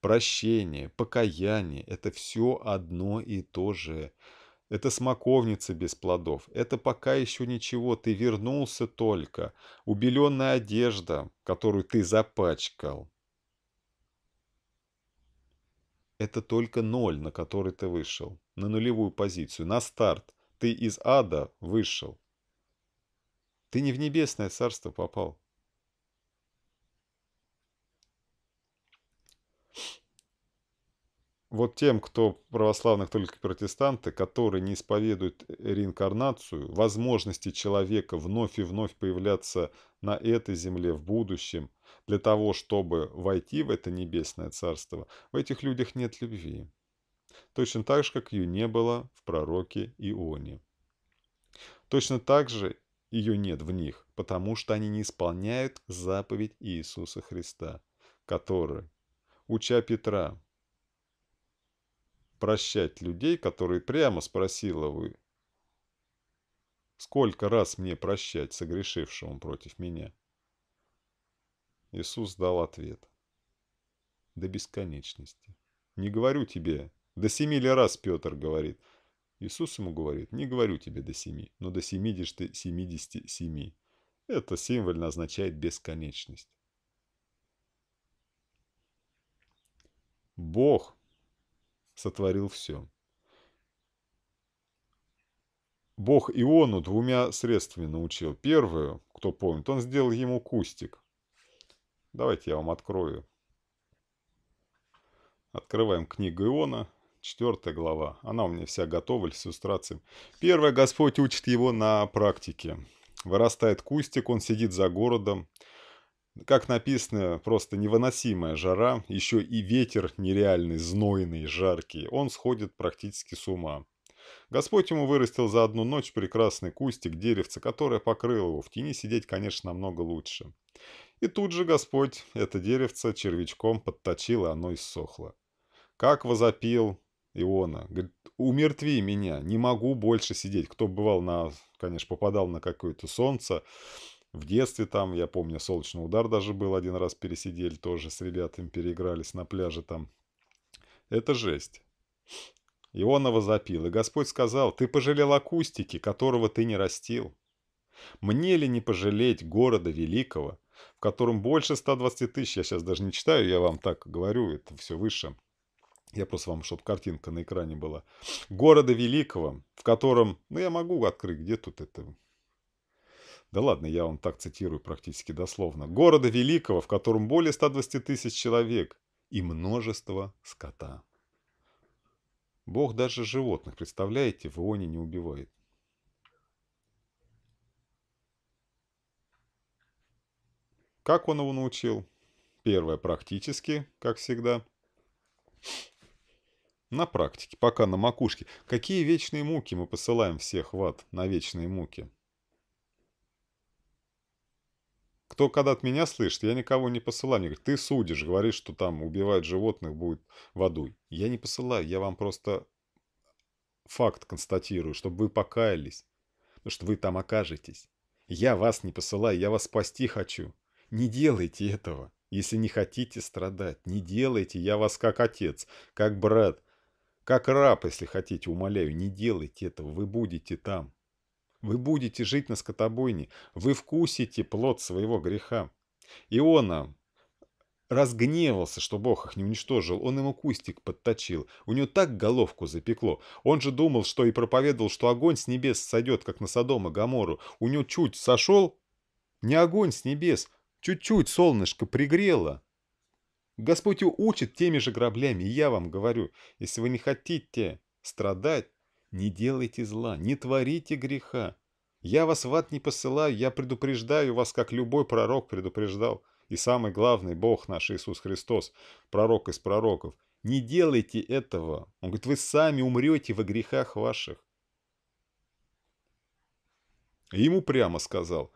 прощение, покаяние – это все одно и то же. Это смоковница без плодов. Это пока еще ничего. Ты вернулся только. Убеленная одежда, которую ты запачкал. Это только ноль, на который ты вышел. На нулевую позицию. На старт. Ты из ада вышел. Ты не в небесное царство попал. Вот тем, кто православных только протестанты, которые не исповедуют реинкарнацию, возможности человека вновь и вновь появляться на этой земле в будущем, для того, чтобы войти в это небесное царство, в этих людях нет любви. Точно так же, как ее не было в пророке Ионе. Точно так же ее нет в них, потому что они не исполняют заповедь Иисуса Христа, который, уча Петра, прощать людей, которые прямо спросила вы, сколько раз мне прощать согрешившему против меня? Иисус дал ответ. До бесконечности. Не говорю тебе, до 7 ли раз, Петр говорит. Иисус ему говорит, не говорю тебе до 7, но до 70-77. Это символьно означает бесконечность. Бог сотворил все. Бог Иону двумя средствами научил. Первое, кто помнит, он сделал ему кустик. Давайте я вам открою. Открываем книгу Иона, 4 глава. Она у меня вся готова с иллюстрациями. Первое, Господь учит его на практике. Вырастает кустик, он сидит за городом. Как написано, просто невыносимая жара, еще и ветер нереальный, знойный, жаркий. Он сходит практически с ума. Господь ему вырастил за одну ночь прекрасный кустик, деревце, которое покрыло его. В тени сидеть, конечно, намного лучше. И тут же Господь это деревце червячком подточил, и оно иссохло. Как возопил Иона. Говорит, умертви меня, не могу больше сидеть. Кто бывал на, конечно, попадал на какое-то солнце, в детстве там, я помню, солнечный удар даже был, один раз пересидели тоже с ребятами, переигрались на пляже там. Это жесть. Иона возопил, и Господь сказал, ты пожалел о кустике, которого ты не растил. Мне ли не пожалеть города великого, в котором больше 120 тысяч, я сейчас даже не читаю, я вам так говорю, это все выше. Я просто вам, чтобы картинка на экране была. Города великого, в котором, ну я могу открыть, где тут это... Да ладно, я вам так цитирую практически дословно. «Города великого, в котором более 120 тысяч человек и множество скота». Бог даже животных, представляете, в Ионе не убивает. Как он его научил? Первое, практически, как всегда. На практике, пока на макушке. Какие вечные муки мы посылаем всех в ад на вечные муки? Кто когда от меня слышит, я никого не посылаю. Мне говорят, ты судишь, говоришь, что там убивают животных, будет в аду. Я не посылаю, я вам просто факт констатирую, чтобы вы покаялись, потому что вы там окажетесь. Я вас не посылаю, я вас спасти хочу. Не делайте этого, если не хотите страдать. Не делайте, я вас как отец, как брат, как раб, если хотите, умоляю. Не делайте этого, вы будете там. Вы будете жить на скотобойне, вы вкусите плод своего греха. Иона разгневался, что Бог их не уничтожил, он ему кустик подточил, у него так головку запекло. Он же думал, что и проповедовал, что огонь с небес сойдет, как на Содом и Гоморру. У него чуть сошел, не огонь с небес, чуть-чуть солнышко пригрело, Господь учит теми же граблями. И я вам говорю, если вы не хотите страдать, не делайте зла, не творите греха. Я вас в ад не посылаю, я предупреждаю вас, как любой пророк предупреждал. И самый главный Бог наш Иисус Христос, пророк из пророков. Не делайте этого. Он говорит, вы сами умрете во грехах ваших. И ему прямо сказал.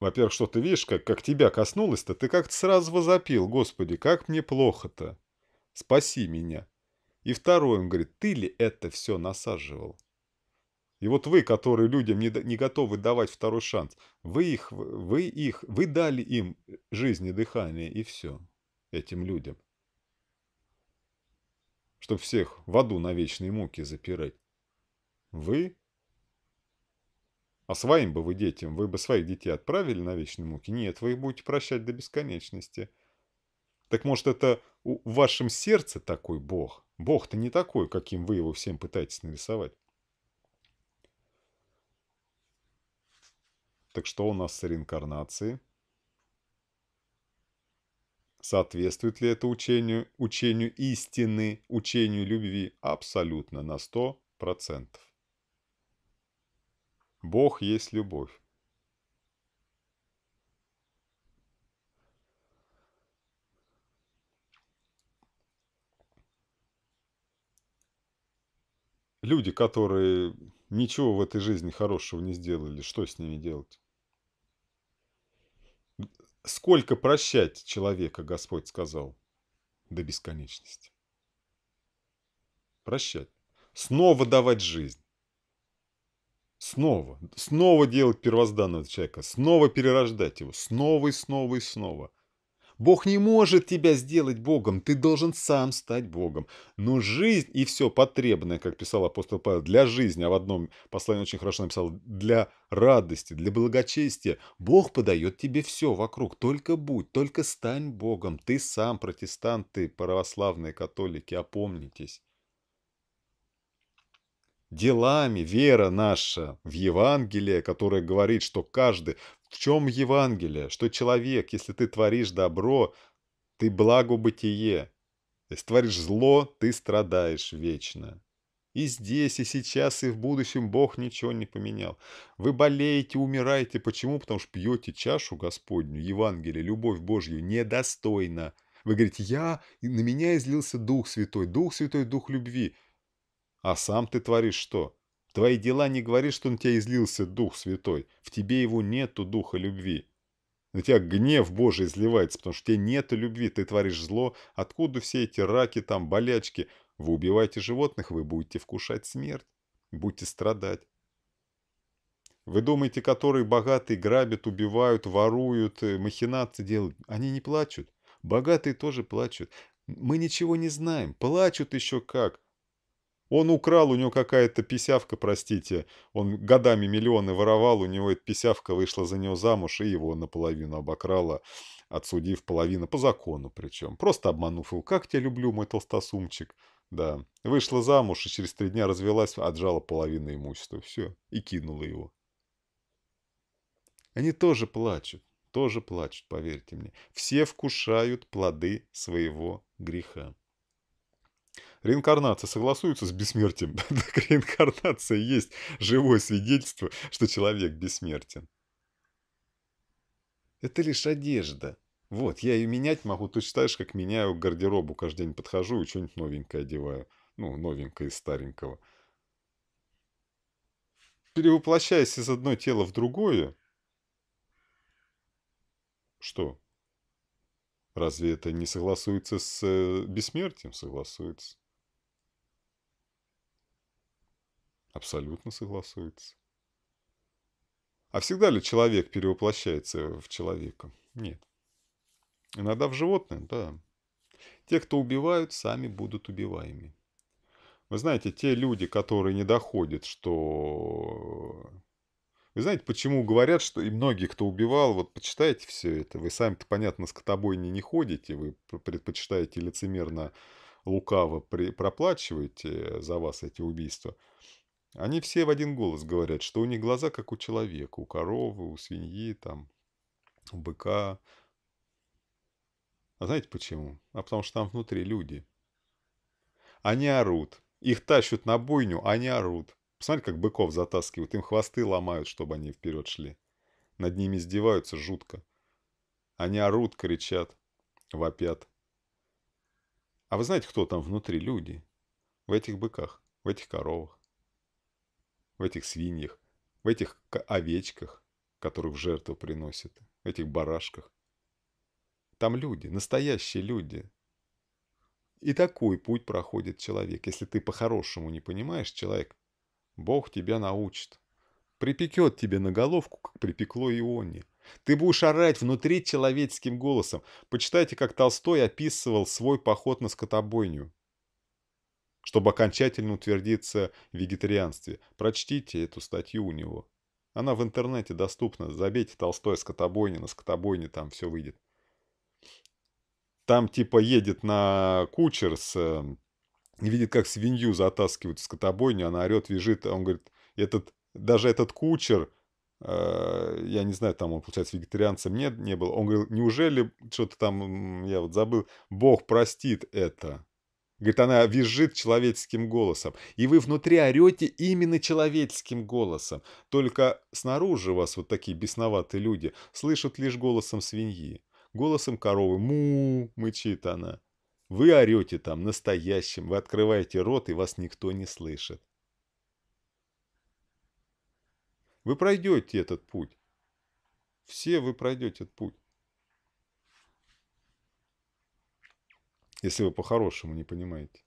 Во-первых, что ты видишь, как тебя коснулось-то, ты как-то сразу возопил. Господи, как мне плохо-то. Спаси меня. И второй, он говорит, ты ли это все насаживал? И вот вы, которые людям не готовы давать второй шанс, вы дали им жизнь и дыхание, и все, этим людям. Чтобы всех в аду на вечные муки запирать. Вы? А своим бы вы детям, вы бы своих детей отправили на вечные муки? Нет, вы их будете прощать до бесконечности. Так может, это в вашем сердце такой Бог? Бог-то не такой, каким вы его всем пытаетесь нарисовать. Так что у нас с реинкарнацией? Соответствует ли это учению истины, учению любви? Абсолютно, на 100%. Бог есть любовь. Люди, которые ничего в этой жизни хорошего не сделали, что с ними делать? Сколько прощать человека, Господь сказал, до бесконечности? Прощать. Снова давать жизнь. Снова. Снова делать первозданного человека. Снова перерождать его. Снова и снова и снова. Бог не может тебя сделать Богом. Ты должен сам стать Богом. Но жизнь и все потребное, как писал апостол Павел, для жизни, а в одном послании очень хорошо написал, для радости, для благочестия. Бог подает тебе все вокруг. Только будь, только стань Богом. Ты сам, протестанты, православные католики, опомнитесь. Делами вера наша в Евангелие, которая говорит, что каждый... В чем Евангелие? Что человек, если ты творишь добро, ты благо бытие. Если творишь зло, ты страдаешь вечно. И здесь, и сейчас, и в будущем Бог ничего не поменял. Вы болеете, умираете. Почему? Потому что пьете чашу Господню, Евангелие, любовь Божью недостойна. Вы говорите, на меня излился Дух Святой. Дух Святой, Дух любви. А сам ты творишь что? Твои дела не говорят, что на тебя излился Дух Святой. В тебе его нету Духа любви. На тебя гнев Божий изливается, потому что у тебя нету любви. Ты творишь зло. Откуда все эти раки, там, болячки? Вы убиваете животных, вы будете вкушать смерть. Будете страдать. Вы думаете, которые богатые грабят, убивают, воруют, махинации делают? Они не плачут. Богатые тоже плачут. Мы ничего не знаем. Плачут еще как. Он украл, у него какая-то писявка, простите, он годами миллионы воровал, у него эта писявка вышла за него замуж и его наполовину обокрала, отсудив половину, по закону причем. Просто обманув его, как тебя люблю, мой толстосумчик. Да, вышла замуж и через 3 дня развелась, отжала половину имущества, все, и кинула его. Они тоже плачут, поверьте мне. Все вкушают плоды своего греха. Реинкарнация согласуется с бессмертием? Реинкарнация есть живое свидетельство, что человек бессмертен. Это лишь одежда. Вот, я ее менять могу. Ты считаешь, как меняю гардеробу. Каждый день подхожу и что-нибудь новенькое одеваю. Ну, новенькое из старенького. Перевоплощаясь из одного тела в другое. Что? Разве это не согласуется с бессмертием? Согласуется. Абсолютно согласуется. А всегда ли человек перевоплощается в человека? Нет. Иногда в животное, да. Те, кто убивают, сами будут убиваемыми. Вы знаете, те люди, которые не доходят, что... Вы знаете, почему говорят, что и многие, кто убивал, вот почитайте все это, вы сами-то, понятно, скотобойни не ходите, вы предпочитаете лицемерно, лукаво проплачиваете за вас эти убийства. Они все в один голос говорят, что у них глаза как у человека, у коровы, у свиньи, там, у быка. А знаете почему? А потому что там внутри люди. Они орут. Их тащат на бойню, они орут. Посмотри, как быков затаскивают. Им хвосты ломают, чтобы они вперед шли. Над ними издеваются жутко. Они орут, кричат, вопят. А вы знаете, кто там внутри? Люди. В этих быках, в этих коровах, в этих свиньях, в этих овечках, которых в жертву приносят, в этих барашках. Там люди, настоящие люди. И такой путь проходит человек. Если ты по-хорошему не понимаешь, человек, Бог тебя научит. Припекет тебе на головку, как припекло Ионе. Ты будешь орать внутри человеческим голосом. Почитайте, как Толстой описывал свой поход на скотобойню, чтобы окончательно утвердиться в вегетарианстве. Прочтите эту статью у него. Она в интернете доступна. Забейте Толстой скотобойня, на скотобойне там все выйдет. Там типа едет на кучер, видит, как свинью затаскивают в скотобойню, она орет, визжит, а он говорит, даже этот кучер, я не знаю, там он, получается, вегетарианцем не был, он говорил, неужели, что-то там, я вот забыл, Бог простит это. Говорит, она визжит человеческим голосом. И вы внутри орете именно человеческим голосом. Только снаружи вас вот такие бесноватые люди слышат лишь голосом свиньи. Голосом коровы му мычит она. Вы орете там настоящим, вы открываете рот, и вас никто не слышит. Вы пройдете этот путь. Все вы пройдете этот путь. Если вы по-хорошему не понимаете.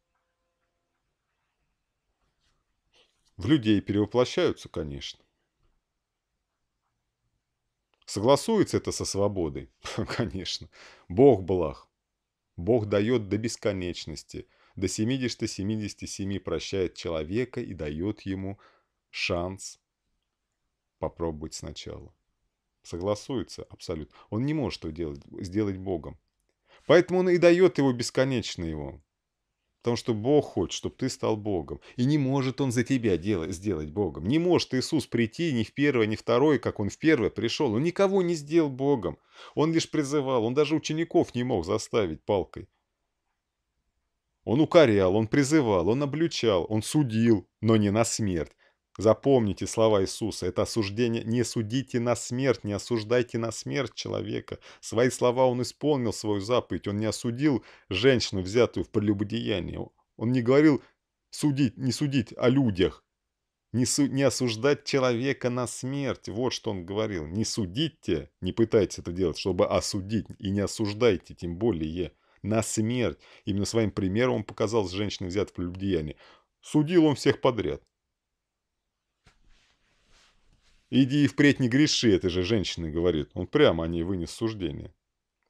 В людей перевоплощаются, конечно. Согласуется это со свободой? Конечно. Бог благ. Бог дает до бесконечности. До 70-77 прощает человека и дает ему шанс попробовать сначала. Согласуется абсолютно. Он не может сделать Богом. Поэтому он и дает его бесконечно его. Потому что Бог хочет, чтобы ты стал Богом. И не может Он за тебя сделать Богом. Не может Иисус прийти ни в первое, ни в второе, как Он в первое пришел. Он никого не сделал Богом. Он лишь призывал. Он даже учеников не мог заставить палкой. Он укорял, Он призывал, Он обличал, Он судил, но не на смерть. Запомните слова Иисуса. Это осуждение. Не судите на смерть, не осуждайте на смерть человека. Свои слова Он исполнил, свою заповедь. Он не осудил женщину, взятую в прелюбодеяние. Он не говорил судить, не судить о людях. Не осуждать человека на смерть. Вот что Он говорил. Не судите, не пытайтесь это делать, чтобы осудить. И не осуждайте, тем более, на смерть. Именно своим примером Он показал женщину, взятую в прелюбодеяние. Судил Он всех подряд. «Иди и впредь не греши», этой же женщине говорит. Он прямо о ней вынес суждение.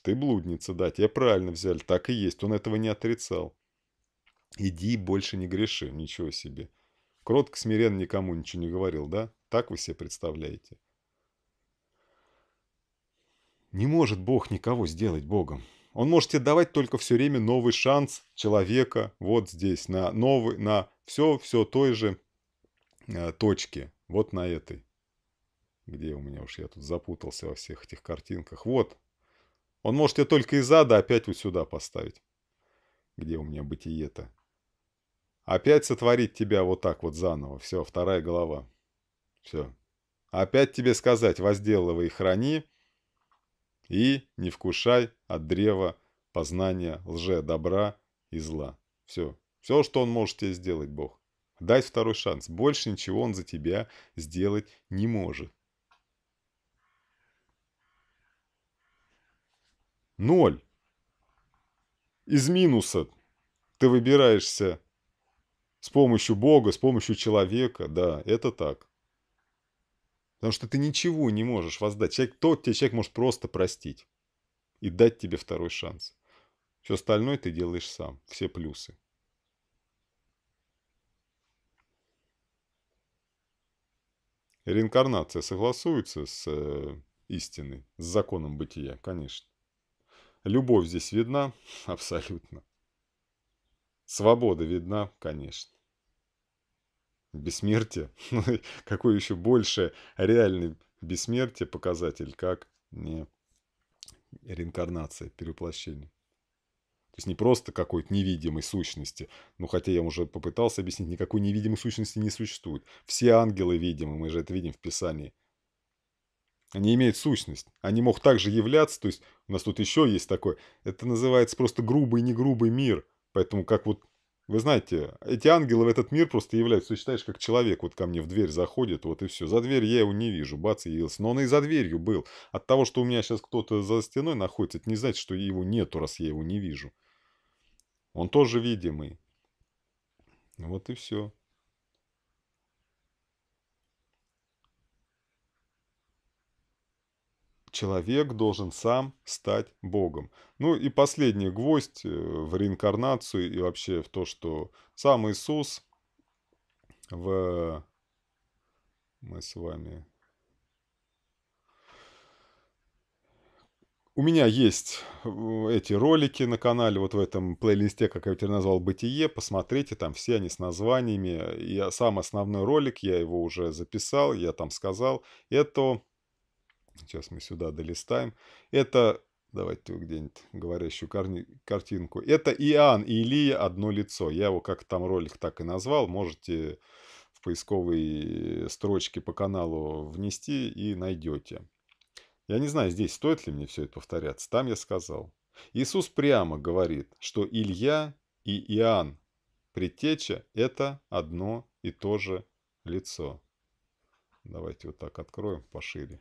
«Ты блудница, да, тебя правильно взяли, так и есть». Он этого не отрицал. «Иди и больше не греши». Ничего себе. Кротко, смиренно, никому ничего не говорил, да? Так вы себе представляете? Не может Бог никого сделать Богом. Он может тебе давать только все время новый шанс человека вот здесь, на все той же точке, вот на этой. Где у меня уж, я тут запутался во всех этих картинках. Вот. Он может ее только из ада опять вот сюда поставить. Где у меня бытие-то? Опять сотворить тебя вот так вот заново. Все, вторая голова. Все. Опять тебе сказать, возделывай и храни, и не вкушай от древа познания лже, добра и зла. Все. Все, что он может тебе сделать, Бог. Дать второй шанс. Больше ничего он за тебя сделать не может. Ноль. Из минуса ты выбираешься с помощью Бога, с помощью человека. Да, это так. Потому что ты ничего не можешь воздать. Человек может просто простить и дать тебе второй шанс. Все остальное ты делаешь сам. Все плюсы. Реинкарнация согласуется с истиной, с законом бытия, конечно. Любовь здесь видна, абсолютно. Свобода видна, конечно. Бессмертие. Какое еще больше реальное бессмертие показатель, как не реинкарнация, перевоплощение. То есть не просто какой-то невидимой сущности. Ну, хотя я уже попытался объяснить, никакой невидимой сущности не существует. Все ангелы видимы, мы же это видим в Писании. Они имеют сущность. Они могут также являться, то есть у нас тут еще есть такое. Это называется просто грубый и негрубый мир. Поэтому как вот, вы знаете, эти ангелы в этот мир просто являются. Ты считаешь, как человек вот ко мне в дверь заходит, вот и все. За дверь я его не вижу, бац, явился. Но он и за дверью был. От того, что у меня сейчас кто-то за стеной находится, это не значит, что его нету, раз я его не вижу. Он тоже видимый. Вот и все. Человек должен сам стать Богом. Ну и последний гвоздь в реинкарнацию и вообще в то, что сам Иисус мы с вами... У меня есть эти ролики на канале, вот в этом плейлисте, как я теперь назвал, «Бытие». Посмотрите, там все они с названиями. И сам основной ролик, я его уже записал, я там сказал. Это... Сейчас мы сюда долистаем. Это, давайте где-нибудь говорящую картинку. Это Иоанн и Илия «Одно лицо». Я его как там ролик так и назвал. Можете в поисковые строчки по каналу внести и найдете. Я не знаю, здесь стоит ли мне все это повторяться. Там я сказал. Иисус прямо говорит, что Илья и Иоанн Предтеча – это одно и то же лицо. Давайте вот так откроем пошире.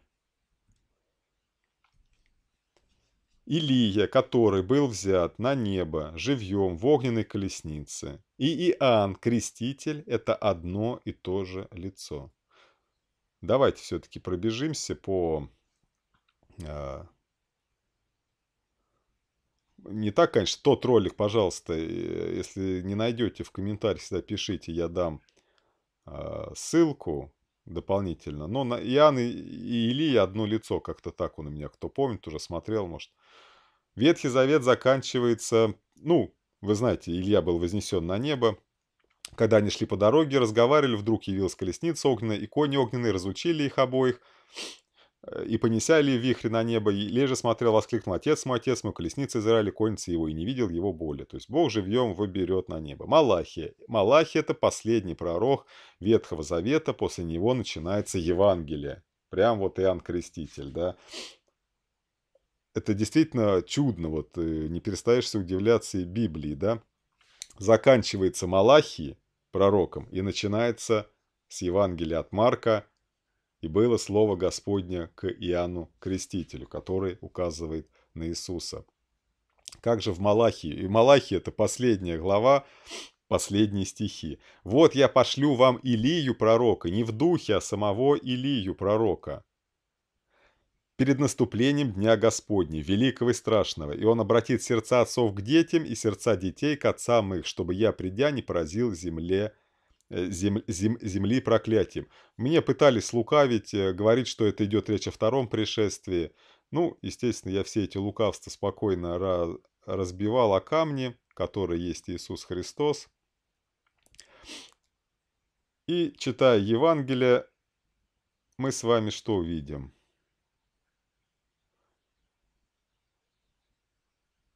Илия, который был взят на небо живьем в огненной колеснице, и Иоанн Креститель – это одно и то же лицо. Давайте все-таки пробежимся по... Не так, конечно, тот ролик, пожалуйста, если не найдете в комментариях, всегда пишите, я дам ссылку дополнительно. Но на Иоанн и Илия одно лицо, как-то так он у меня, кто помнит, уже смотрел, может. Ветхий Завет заканчивается, ну, вы знаете, Илья был вознесен на небо. Когда они шли по дороге, разговаривали, вдруг явилась колесница огненная, и кони огненные разучили их обоих, и понеся Илию вихрь на небо. Илия же смотрел, воскликнул: Отец мой, колесница Израиля, конница его, и не видел его боли». То есть Бог живьем выберет на небо. Малахия. Малахия – это последний пророк Ветхого Завета, после него начинается Евангелие. Прям вот Иоанн Креститель, да. Это действительно чудно, вот не перестаешься удивляться и Библии, да. Заканчивается Малахии пророком и начинается с Евангелия от Марка. И было слово Господне к Иоанну Крестителю, который указывает на Иисуса. Как же в Малахии? И Малахия – это последняя глава, последние стихи. «Вот я пошлю вам Илию пророка, не в духе, а самого Илию пророка, перед наступлением Дня Господня, великого и страшного. И он обратит сердца отцов к детям и сердца детей к отцам их, чтобы я, придя, не поразил земли проклятием». Мне пытались лукавить, говорить, что это идет речь о втором пришествии. Ну, естественно, я все эти лукавства спокойно разбивал о камни, которые есть Иисус Христос. И, читая Евангелие, мы с вами что увидим?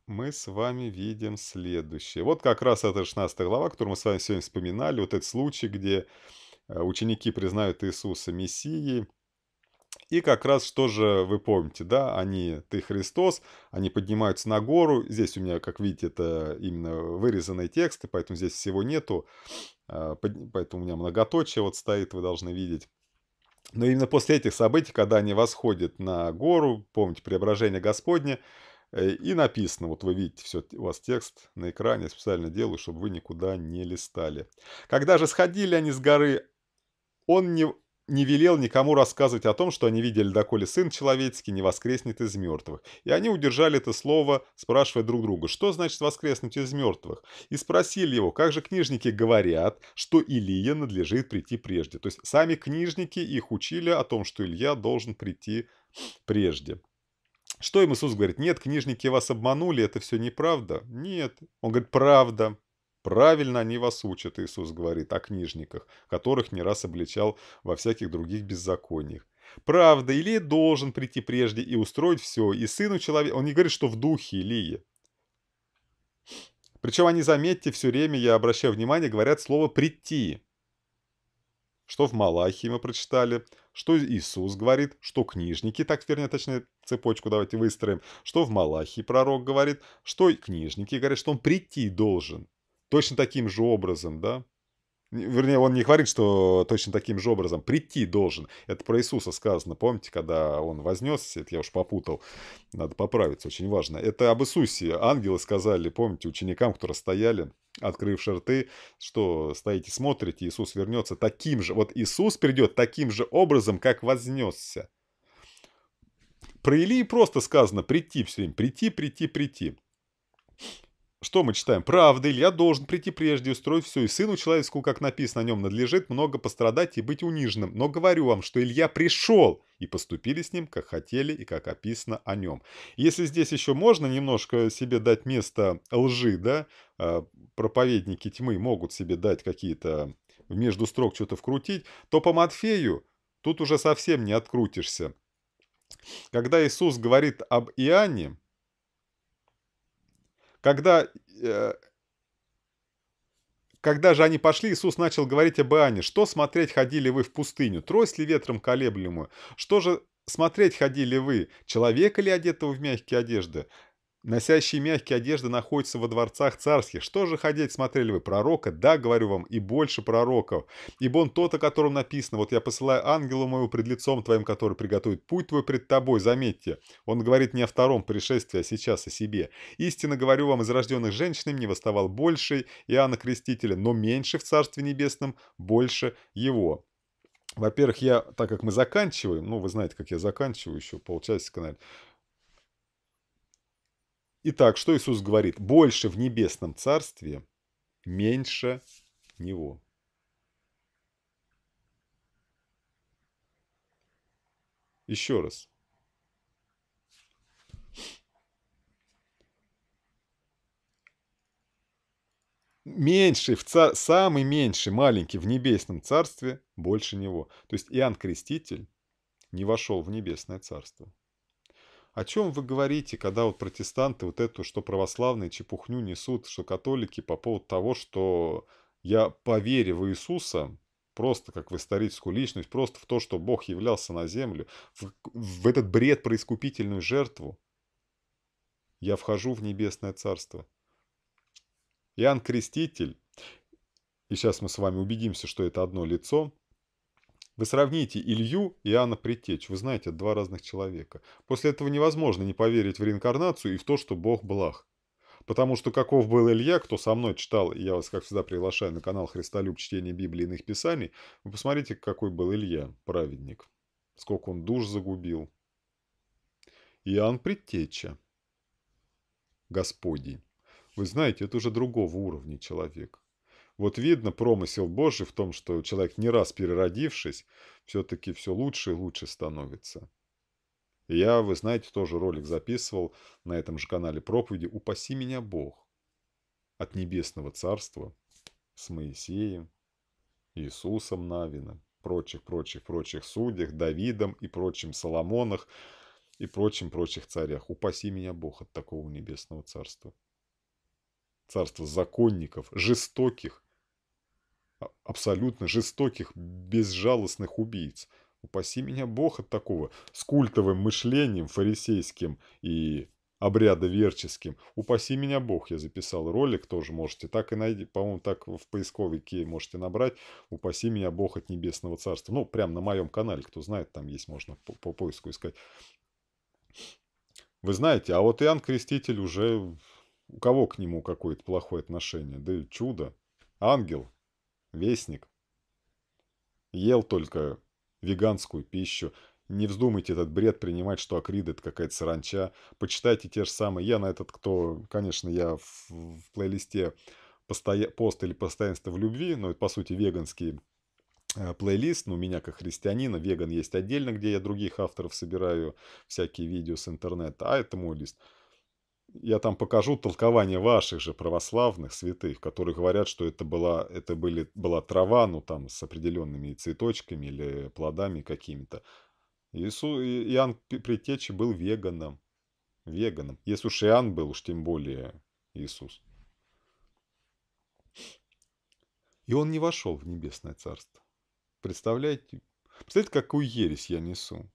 Мы с вами видим следующее. Вот как раз это 16 глава, которую мы с вами сегодня вспоминали. Вот этот случай, где ученики признают Иисуса Мессией. И как раз что же вы помните, да? Они, ты Христос, они поднимаются на гору. Здесь у меня, как видите, это именно вырезанные тексты, поэтому здесь всего нету. Поэтому у меня многоточие вот стоит, вы должны видеть. Но именно после этих событий, когда они восходят на гору, помните, преображение Господне, и написано, вот вы видите, все, у вас текст на экране, я специально делаю, чтобы вы никуда не листали. Когда же сходили они с горы, он не велел никому рассказывать о том, что они видели, доколе Сын Человеческий не воскреснет из мертвых. И они удержали это слово, спрашивая друг друга, что значит воскреснуть из мертвых? И спросили его, как же книжники говорят, что Илия надлежит прийти прежде. То есть сами книжники их учили о том, что Илья должен прийти прежде. Что им Иисус говорит? Нет, книжники вас обманули, это все неправда. Нет. Он говорит, правда. Правильно они вас учат, Иисус говорит, о книжниках, которых не раз обличал во всяких других беззакониях. Правда, Илия должен прийти прежде и устроить все, и сыну человека. Он не говорит, что в духе Илии. Причем они, заметьте, все время, я обращаю внимание, говорят слово «прийти». Что в Малахии мы прочитали, что Иисус говорит, что книжники, так вернее, точнее, цепочку давайте выстроим, что в Малахии пророк говорит, что книжники говорят, что он прийти должен. Точно таким же образом, да? Вернее, он не говорит, что точно таким же образом. Прийти должен. Это про Иисуса сказано. Помните, когда он вознесся? Это я уж попутал. Надо поправиться, очень важно. Это об Иисусе. Ангелы сказали, помните, ученикам, которые стояли, открывши рты, что стоите, смотрите, Иисус вернется таким же. Вот Иисус придет таким же образом, как вознесся. Про Илии просто сказано прийти все время. Прийти, прийти, прийти. Что мы читаем? «Правда, Илья должен прийти прежде, устроить все, и сыну человеческому, как написано о нем, надлежит много пострадать и быть униженным. Но говорю вам, что Илья пришел, и поступили с ним, как хотели и как описано о нем». Если здесь еще можно немножко себе дать место лжи, да, проповедники тьмы могут себе дать какие-то, между строк что-то вкрутить, то по Матфею тут уже совсем не открутишься. Когда Иисус говорит об Иоанне, Когда же они пошли, Иисус начал говорить об Иоанне. «Что смотреть ходили вы в пустыню? Трость ли ветром колеблемую? Что же смотреть ходили вы? Человека ли, одетого в мягкие одежды? Носящие мягкие одежды находятся во дворцах царских. Что же ходить смотрели вы? Пророка? Да, говорю вам, и больше пророков. Ибо он тот, о котором написано, вот я посылаю ангела моего пред лицом твоим, который приготовит путь твой пред тобой». Заметьте, он говорит не о втором пришествии, а сейчас о себе. «Истинно говорю вам, из рожденных женщин не восставал больше Иоанна Крестителя, но меньше в Царстве Небесном, больше его». Во-первых, я, так как мы заканчиваем, ну, вы знаете, как я заканчиваю, еще полчасика, наверное. Итак, что Иисус говорит? Больше в небесном царстве, меньше него. Еще раз. Меньший, самый меньший, маленький в небесном царстве, больше него. То есть Иоанн Креститель не вошел в небесное царство. О чем вы говорите, когда вот протестанты вот эту, что православные чепухню несут, что католики по поводу того, что я по вере в Иисуса, просто как в историческую личность, просто в то, что Бог являлся на землю, в этот бред про искупительную жертву, я вхожу в небесное царство. Иоанн Креститель, и сейчас мы с вами убедимся, что это одно лицо. Вы сравните Илью и Иоанна Предтечу. Вы знаете, это два разных человека. После этого невозможно не поверить в реинкарнацию и в то, что Бог благ. Потому что каков был Илья, кто со мной читал, я вас, как всегда, приглашаю на канал Христолюб, чтение Библии и иных писаний, вы посмотрите, какой был Илья, праведник. Сколько он душ загубил. Иоанн Предтеча. Господень. Вы знаете, это уже другого уровня человек. Вот видно промысел Божий в том, что человек, не раз переродившись, все-таки все лучше и лучше становится. И я, вы знаете, тоже ролик записывал на этом же канале проповеди «Упаси меня Бог» от Небесного Царства с Моисеем, Иисусом Навином, прочих судьях, Давидом и прочим Соломонах и прочих царях. «Упаси меня Бог от такого Небесного Царства». Царство законников, жестоких, абсолютно жестоких, безжалостных убийц. Упаси меня Бог от такого. С культовым мышлением фарисейским и обрядоверческим. Упаси меня Бог. Я записал ролик, тоже можете так и найти. По-моему, так в поисковике можете набрать. Упаси меня Бог от Небесного Царства. Ну, прям на моем канале, кто знает, там есть, можно по поиску искать. Вы знаете, а вот Иоанн Креститель уже... У кого к нему какое-то плохое отношение? Да и чудо. Ангел. Вестник. Ел только веганскую пищу. Не вздумайте этот бред принимать, что акрида – это какая-то саранча. Почитайте те же самые. Я на этот, кто... Конечно, я в плейлисте «Пост или постоянство в любви», но это, по сути, веганский плейлист, но у меня как христианина, веган есть отдельно, где я других авторов собираю, всякие видео с интернета. А это мой лист. Я там покажу толкование ваших же православных святых, которые говорят, что это была трава, ну там с определенными цветочками или плодами какими-то. Иоанн Предтеча был веганом. Если уж Иоанн был, уж тем более Иисус. И он не вошел в небесное царство. Представляете, какую ересь я несу?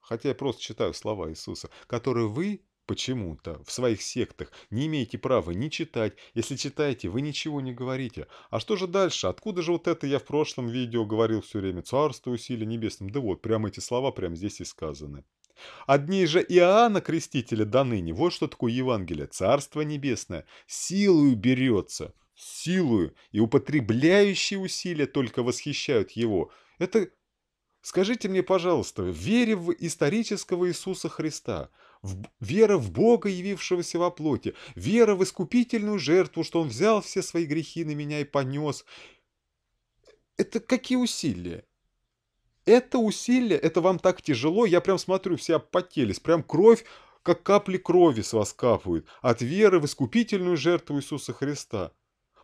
Хотя я просто читаю слова Иисуса, которые вы почему-то в своих сектах не имеете права ни читать. Если читаете, вы ничего не говорите. А что же дальше? Откуда же вот это я в прошлом видео говорил все время? Царство усилие небесным. Да вот, прямо эти слова прямо здесь и сказаны. От дней же Иоанна Крестителя до ныне. Вот что такое Евангелие. Царство небесное силою берется. Силою. И употребляющие усилия только восхищают его. Это... Скажите мне, пожалуйста, в вере в исторического Иисуса Христа, вера в Бога, явившегося во плоти, вера в искупительную жертву, что Он взял все свои грехи на меня и понес. Это какие усилия? Это усилия? Это вам так тяжело? Я прям смотрю, все опотелись, прям кровь, как капли крови с вас капают от веры в искупительную жертву Иисуса Христа.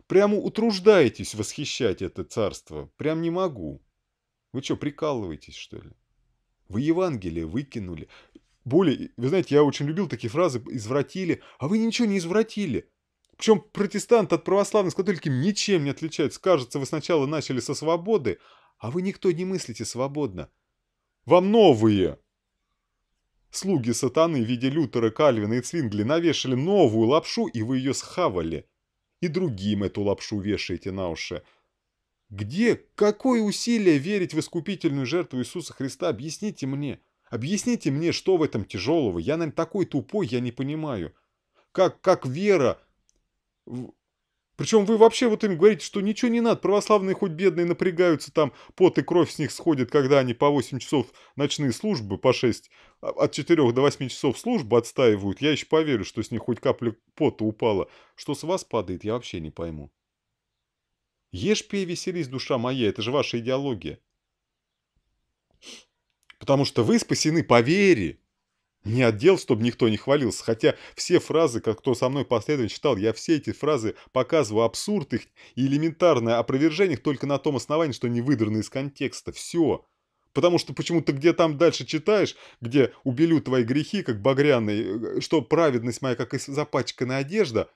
Прямо утруждаетесь восхищать это царство. Прям не могу. Вы что, прикалываетесь, что ли? Вы Евангелие выкинули. Более, вы знаете, я очень любил такие фразы, извратили. А вы ничего не извратили. Причем протестант от православных с католиками ничем не отличается. Кажется, вы сначала начали со свободы, а вы никто не мыслите свободно. Вам новые слуги сатаны в виде Лютера, Кальвина и Цвингли навешали новую лапшу, и вы ее схавали. И другим эту лапшу вешаете на уши. Где? Какое усилие верить в искупительную жертву Иисуса Христа? Объясните мне. Объясните мне, что в этом тяжелого. Я, наверное, такой тупой, я не понимаю. Как вера... Причем вы вообще вот им говорите, что ничего не надо. Православные хоть бедные напрягаются, там пот и кровь с них сходит, когда они по 8 часов ночные службы, по 6, от 4 до 8 часов службы отстаивают. Я еще поверю, что с них хоть капля пота упала. Что с вас падает, я вообще не пойму. Ешь, пей, веселись, душа моя. Это же ваша идеология. Потому что вы спасены по вере. Не от дел, чтобы никто не хвалился. Хотя все фразы, как кто со мной последовательно читал, я все эти фразы показываю абсурд их и элементарное опровержение их только на том основании, что они выдраны из контекста. Все. Потому что почему-то где там дальше читаешь, где убелю твои грехи, как багряные, что праведность моя, как запачканная одежда,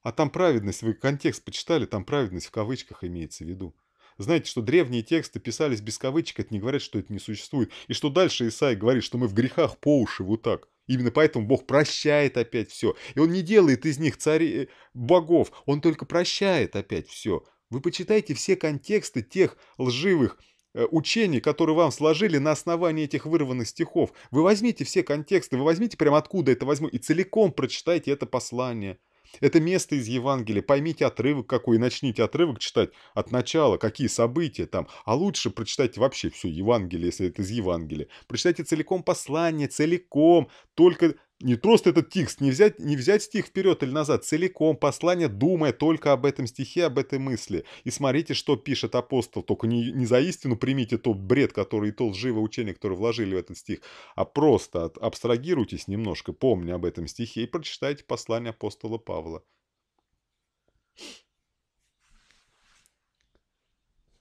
а там праведность, вы контекст почитали, там праведность в кавычках имеется в виду. Знаете, что древние тексты писались без кавычек, это не говорят, что это не существует. И что дальше Исаия говорит, что мы в грехах по уши вот так. Именно поэтому Бог прощает опять все. И Он не делает из них царей, богов, Он только прощает опять все. Вы почитайте все контексты тех лживых учений, которые вам сложили на основании этих вырванных стихов. Вы возьмите все контексты, вы возьмите прямо откуда это возьму и целиком прочитайте это послание. Это место из Евангелия. Поймите отрывок какой и начните отрывок читать от начала, какие события там. А лучше прочитайте вообще все Евангелие, если это из Евангелия. Прочитайте целиком послание, целиком. Только не просто этот текст, не взять стих вперед или назад. Целиком послание, думая только об этом стихе, об этой мысли. И смотрите, что пишет апостол. Только не за истину примите тот бред, который и то лживое учение, которое вложили в этот стих. А просто абстрагируйтесь немножко, помня об этом стихе, и прочитайте послание апостола Павла.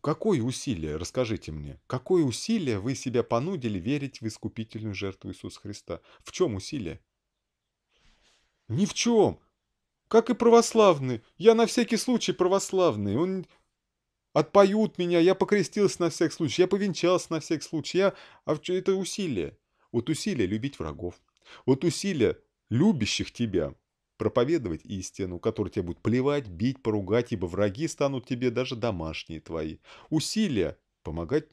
Какое усилие, расскажите мне, какое усилие вы себя понудили верить в искупительную жертву Иисуса Христа? В чем усилие? Ни в чем. Как и православный. Я на всякий случай православный. Он отпоют меня, я покрестился на всякий случай, я повенчался на всякий случай. Это усилие. Вот усилие любить врагов. Вот усилие любящих тебя. Проповедовать истину, которая тебя будет плевать, бить, поругать, ибо враги станут тебе даже домашние твои. Усилия помогать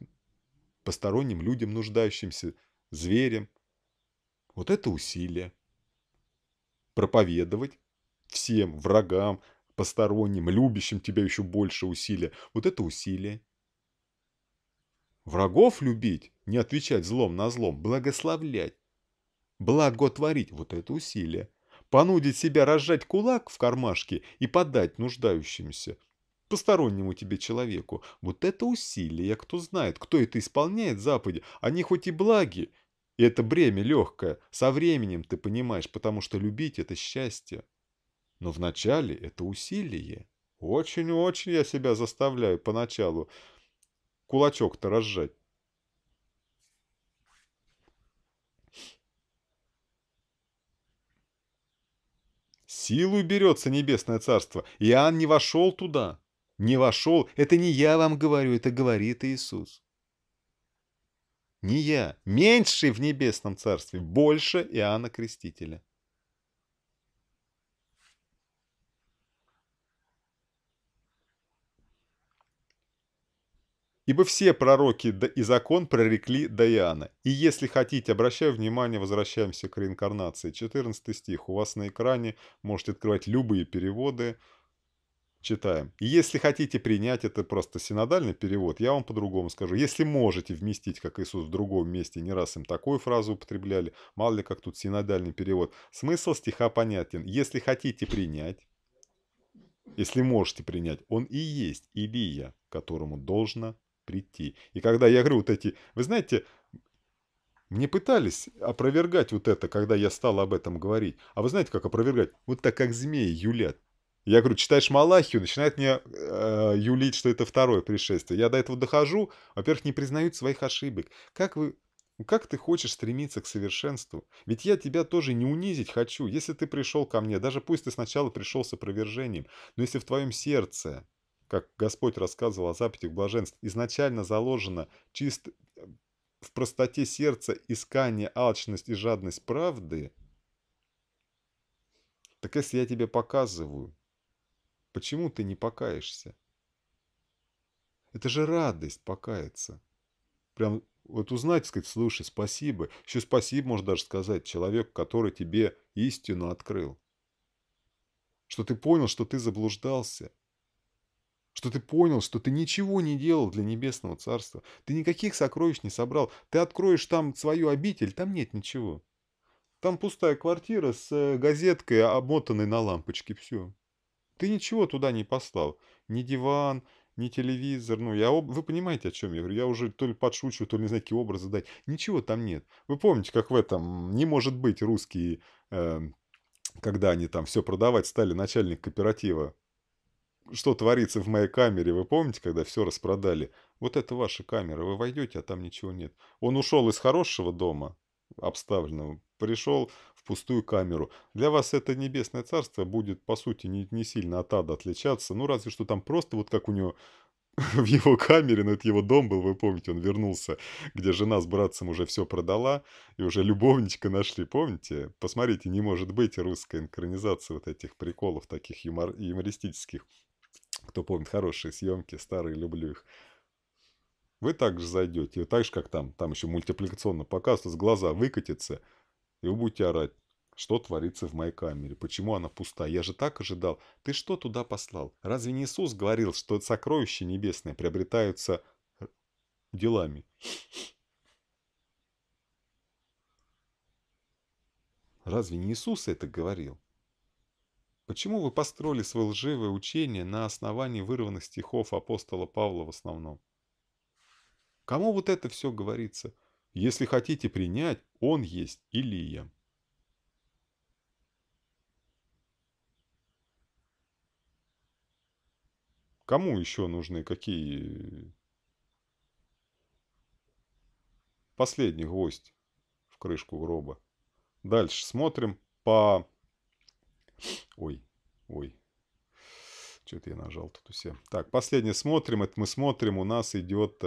посторонним людям, нуждающимся, зверям. Вот это усилие. Проповедовать всем врагам, посторонним, любящим тебя еще больше усилия. Вот это усилие. Врагов любить, не отвечать злом на злом, благословлять, благотворить. Вот это усилие. Понудить себя разжать кулак в кармашке и подать нуждающимся, постороннему тебе человеку. Вот это усилие, кто знает, кто это исполняет в Западе. Они хоть и благи, и это бремя легкое, со временем ты понимаешь, потому что любить – это счастье. Но вначале это усилие. Очень-очень я себя заставляю поначалу кулачок-то разжать. Силой берется небесное царство. Иоанн не вошел туда. не вошел, это не я вам говорю, это говорит Иисус. Не я, меньший в небесном царстве, больше Иоанна Крестителя. Ибо все пророки и закон прорекли до Иоанна. И если хотите, обращаю внимание, возвращаемся к реинкарнации. 14 стих. У вас на экране, можете открывать любые переводы. Читаем. И если хотите принять, это просто синодальный перевод, я вам по-другому скажу. Если можете вместить, как Иисус в другом месте, не раз им такую фразу употребляли, мало ли как тут синодальный перевод. Смысл стиха понятен. Если хотите принять, если можете принять, он и есть Илия, которому должно прийти. И когда я говорю вот эти... Вы знаете, мне пытались опровергать вот это, когда я стал об этом говорить. А вы знаете, как опровергать? Вот так, как змеи юлят. Я говорю, читаешь Малахию, начинает мне юлить, что это второе пришествие. Я до этого дохожу, во-первых, не признают своих ошибок. Как ты хочешь стремиться к совершенству? Ведь я тебя тоже не унизить хочу, если ты пришел ко мне. Даже пусть ты сначала пришел с опровержением, но если в твоем сердце, как Господь рассказывал о заповедях блаженств, изначально заложено чисто в простоте сердца искание, алчность и жадность правды, так если я тебе показываю, почему ты не покаешься? Это же радость покаяться. Прям вот узнать, сказать, слушай, спасибо. Еще спасибо, можно даже сказать, человеку, который тебе истину открыл. Что ты понял, что ты заблуждался. Что ты понял, что ты ничего не делал для Небесного Царства. Ты никаких сокровищ не собрал. Ты откроешь там свою обитель, там нет ничего. Там пустая квартира с газеткой, обмотанной на лампочке. Все. Ты ничего туда не послал. Ни диван, ни телевизор. Ну, вы понимаете, о чем я говорю? Я уже то ли подшучу, то ли не знаю, какие образы дать. Ничего там нет. Вы помните, как в этом «Не может быть» русские, когда они там все продавать стали, начальник кооператива. Что творится в моей камере, вы помните, когда все распродали? Вот это ваша камера, вы войдете, а там ничего нет. Он ушел из хорошего дома, обставленного, пришел в пустую камеру. Для вас это Небесное Царство будет, по сути, не сильно от ада отличаться, ну разве что там просто вот как у него в его камере, но это его дом был, вы помните, он вернулся, где жена с братцем уже все продала, и уже любовничка нашли, помните? Посмотрите, «Не может быть» русская инкранизация вот этих приколов таких юмористических. Кто помнит, хорошие съемки, старые, люблю их. Вы также зайдете, вы так же, как там еще мультипликационно показывается, глаза выкатятся, и вы будете орать, что творится в моей камере, почему она пуста, я же так ожидал, ты что туда послал? Разве не Иисус говорил, что сокровища небесные приобретаются делами? Разве не Иисус это говорил? Почему вы построили свое лживое учение на основании вырванных стихов апостола Павла в основном? Кому вот это все говорится? Если хотите принять, он есть Илия. Кому еще нужны какие? Последний гвоздь в крышку гроба. Дальше смотрим по... Ой. Что-то я нажал тут у себя. Так, последнее смотрим. Это мы смотрим. У нас идет...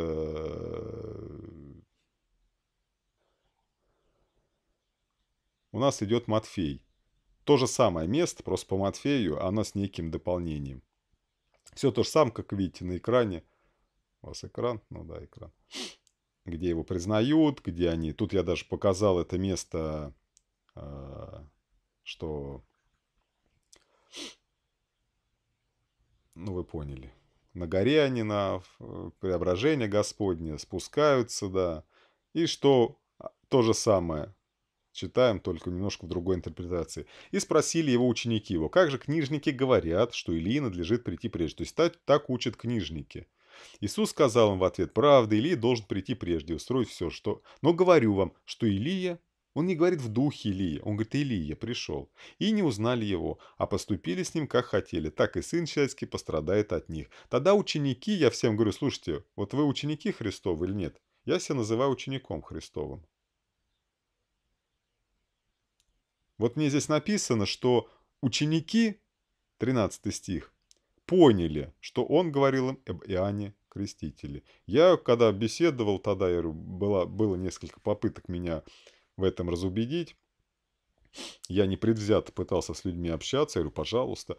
Матфей. То же самое место, просто по Матфею, оно с неким дополнением. Все то же самое, как видите на экране. У вас экран? Ну да, экран. Где его признают, где они... Тут я даже показал это место, что... Ну, вы поняли. На горе они, на преображение Господне спускаются, да. И что то же самое. Читаем, только немножко в другой интерпретации. «И спросили его ученики его, как же книжники говорят, что Илии надлежит прийти прежде?» То есть так учат книжники. Иисус сказал им в ответ: «Правда, Илия должен прийти прежде, устроить все, что... Но говорю вам, что Илия...» Он не говорит в духе Илии, он говорит, Илия пришел. И не узнали его, а поступили с ним, как хотели. Так и Сын Человеческий пострадает от них. Тогда ученики, я всем говорю, слушайте, вот вы ученики Христовы или нет? Я себя называю учеником Христовым. Вот мне здесь написано, что ученики, 13 стих, поняли, что он говорил им об Иоанне Крестителе. Я, когда беседовал, тогда я, было несколько попыток меня в этом разубедить. Я непредвзято пытался с людьми общаться. Я говорю, пожалуйста.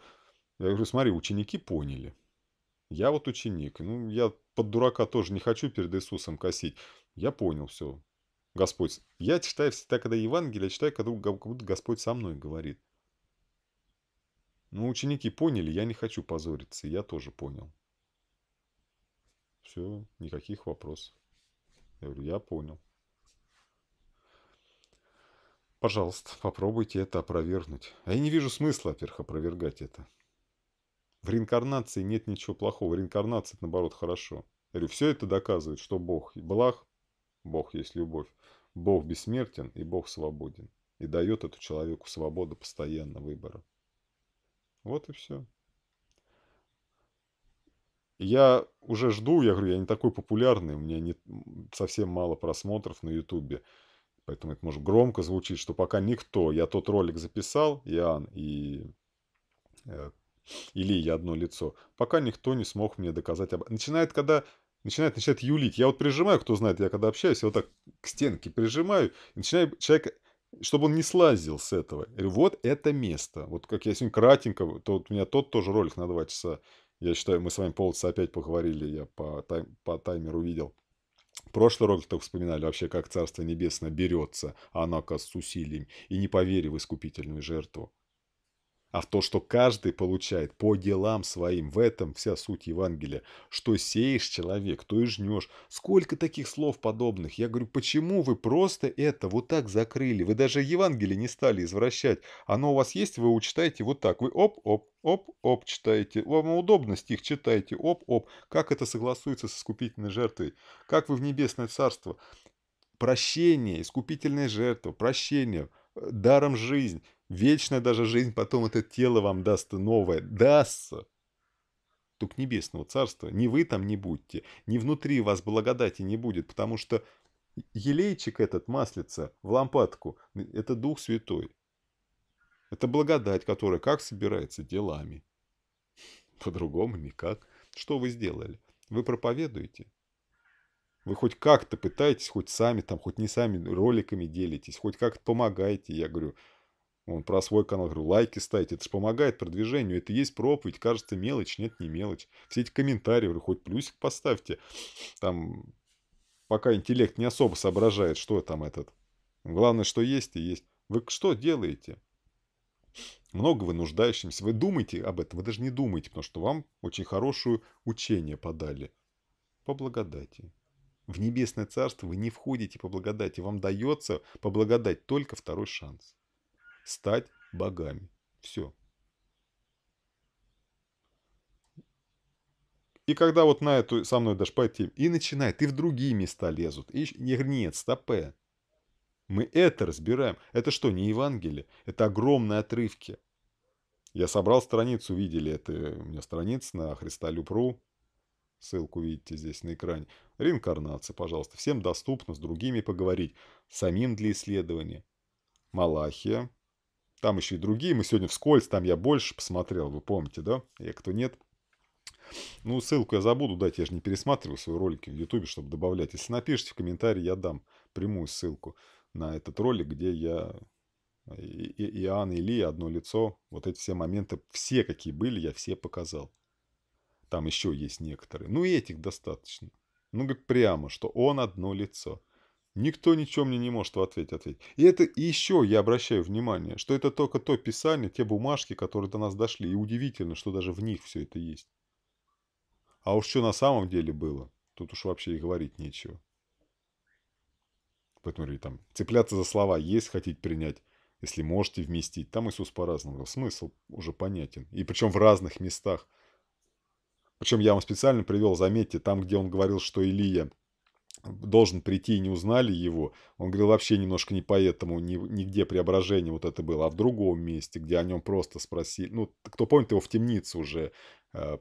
Я говорю, смотри, ученики поняли. Я вот ученик. Ну, я под дурака тоже не хочу перед Иисусом косить. Я понял все. Господь. Я читаю всегда, когда Евангелие, я читаю, когда как будто Господь со мной говорит. Ну, ученики поняли, я не хочу позориться. Я тоже понял. Все, никаких вопросов. Я говорю, я понял. Пожалуйста, попробуйте это опровергнуть. А я не вижу смысла, во-первых, опровергать это. В реинкарнации нет ничего плохого. Реинкарнация, наоборот, хорошо. Я говорю, все это доказывает, что Бог благ, Бог есть любовь, Бог бессмертен и Бог свободен. И дает этому человеку свободу постоянно выбора. Вот и все. Я уже жду, я говорю, я не такой популярный, у меня совсем мало просмотров на Ютубе. Поэтому это может громко звучит, что пока никто. Я тот ролик записал, Иоанн и Илия одно лицо. Пока никто не смог мне доказать. Начинает юлить. Я вот прижимаю, кто знает, я когда общаюсь, я вот так к стенке прижимаю. И начинаю человека, чтобы он не слазил с этого. Я говорю, вот это место. Вот как я сегодня кратенько, то вот у меня тот тоже ролик на 2 часа. Я считаю, мы с вами полчаса опять поговорили, я по таймеру видел. Прошлый ролик только вспоминали вообще, как Царство Небесное берется, а оно, оказывается, с усилием, и не поверив в искупительную жертву. А в то, что каждый получает по делам своим, в этом вся суть Евангелия. Что сеешь, человек, то и жнешь. Сколько таких слов подобных. Я говорю, почему вы просто это вот так закрыли? Вы даже Евангелие не стали извращать. Оно у вас есть, вы его читаете вот так. Вы оп-оп-оп-оп читаете. Вам удобно стих, читаете оп-оп. Как это согласуется с искупительной жертвой? Как вы в небесное царство? Прощение, искупительная жертва, прощение, даром жизнь. Вечная даже жизнь, потом это тело вам даст новое. Дастся. Только небесного царства. Ни вы там не будьте, ни внутри вас благодати не будет. Потому что елейчик этот, маслица в лампадку, это Дух Святой. Это благодать, которая как собирается? Делами. По-другому никак. Что вы сделали? Вы проповедуете. Вы хоть как-то пытаетесь, хоть сами, там, хоть не сами роликами делитесь, хоть как-то помогаете. Я говорю... Вон, про свой канал, говорю, лайки ставить, это же помогает продвижению, это и есть проповедь, кажется мелочь, нет, не мелочь. Все эти комментарии, говорю, хоть плюсик поставьте, там, пока интеллект не особо соображает, что там этот. Главное, что есть и есть. Вы что делаете? Много вы нуждающимся, вы думаете об этом, вы даже не думаете, потому что вам очень хорошее учение подали. По благодати. В небесное царство вы не входите по благодати, вам дается по благодати только второй шанс. Стать богами. Все. И когда вот на эту со мной даже пойти, и начинает, и в другие места лезут. И нет, стопэ. Мы это разбираем. Это что, не Евангелие? Это огромные отрывки. Я собрал страницу, видели это. У меня страница на Христолюб.ру. Ссылку видите здесь на экране. Реинкарнация, пожалуйста. Всем доступно, с другими поговорить. Самим для исследования. Малахия. Там еще и другие. Мы сегодня вскользь, там я больше посмотрел, вы помните, да? Я кто нет. Ну, ссылку я забуду дать, я же не пересматриваю свои ролики в Ютубе, чтобы добавлять. Если напишите в комментарии, я дам прямую ссылку на этот ролик, где я Иоанн, Илия, одно лицо. Вот эти все моменты, все какие были, я все показал. Там еще есть некоторые. Ну, и этих достаточно. Ну, говорит прямо, что он одно лицо. Никто ничего мне не может ответить. И это еще я обращаю внимание, что это только то писание, те бумажки, которые до нас дошли. И удивительно, что даже в них все это есть. А уж что на самом деле было, тут уж вообще и говорить нечего. Поэтому там, цепляться за слова есть, хотите принять, если можете вместить. Там Иисус по-разному. Смысл уже понятен. И причем в разных местах. Причем я вам специально привел, заметьте, там, где он говорил, что Илия... должен прийти, и не узнали его. Он говорил, вообще немножко не поэтому, нигде преображение вот это было, а в другом месте, где о нем просто спросили. Ну, кто помнит, его в темницу уже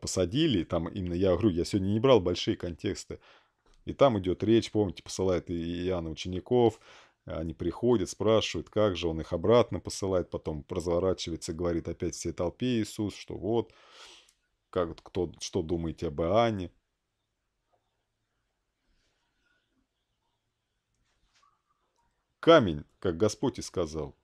посадили. Там именно, я говорю, я сегодня не брал большие контексты. И там идет речь, помните, посылает Иоанна учеников. Они приходят, спрашивают, как же он их обратно посылает. Потом разворачивается и говорит опять всей толпе Иисус, что вот... Как, кто, что думаете об Иоанне? Камень, как Господь и сказал,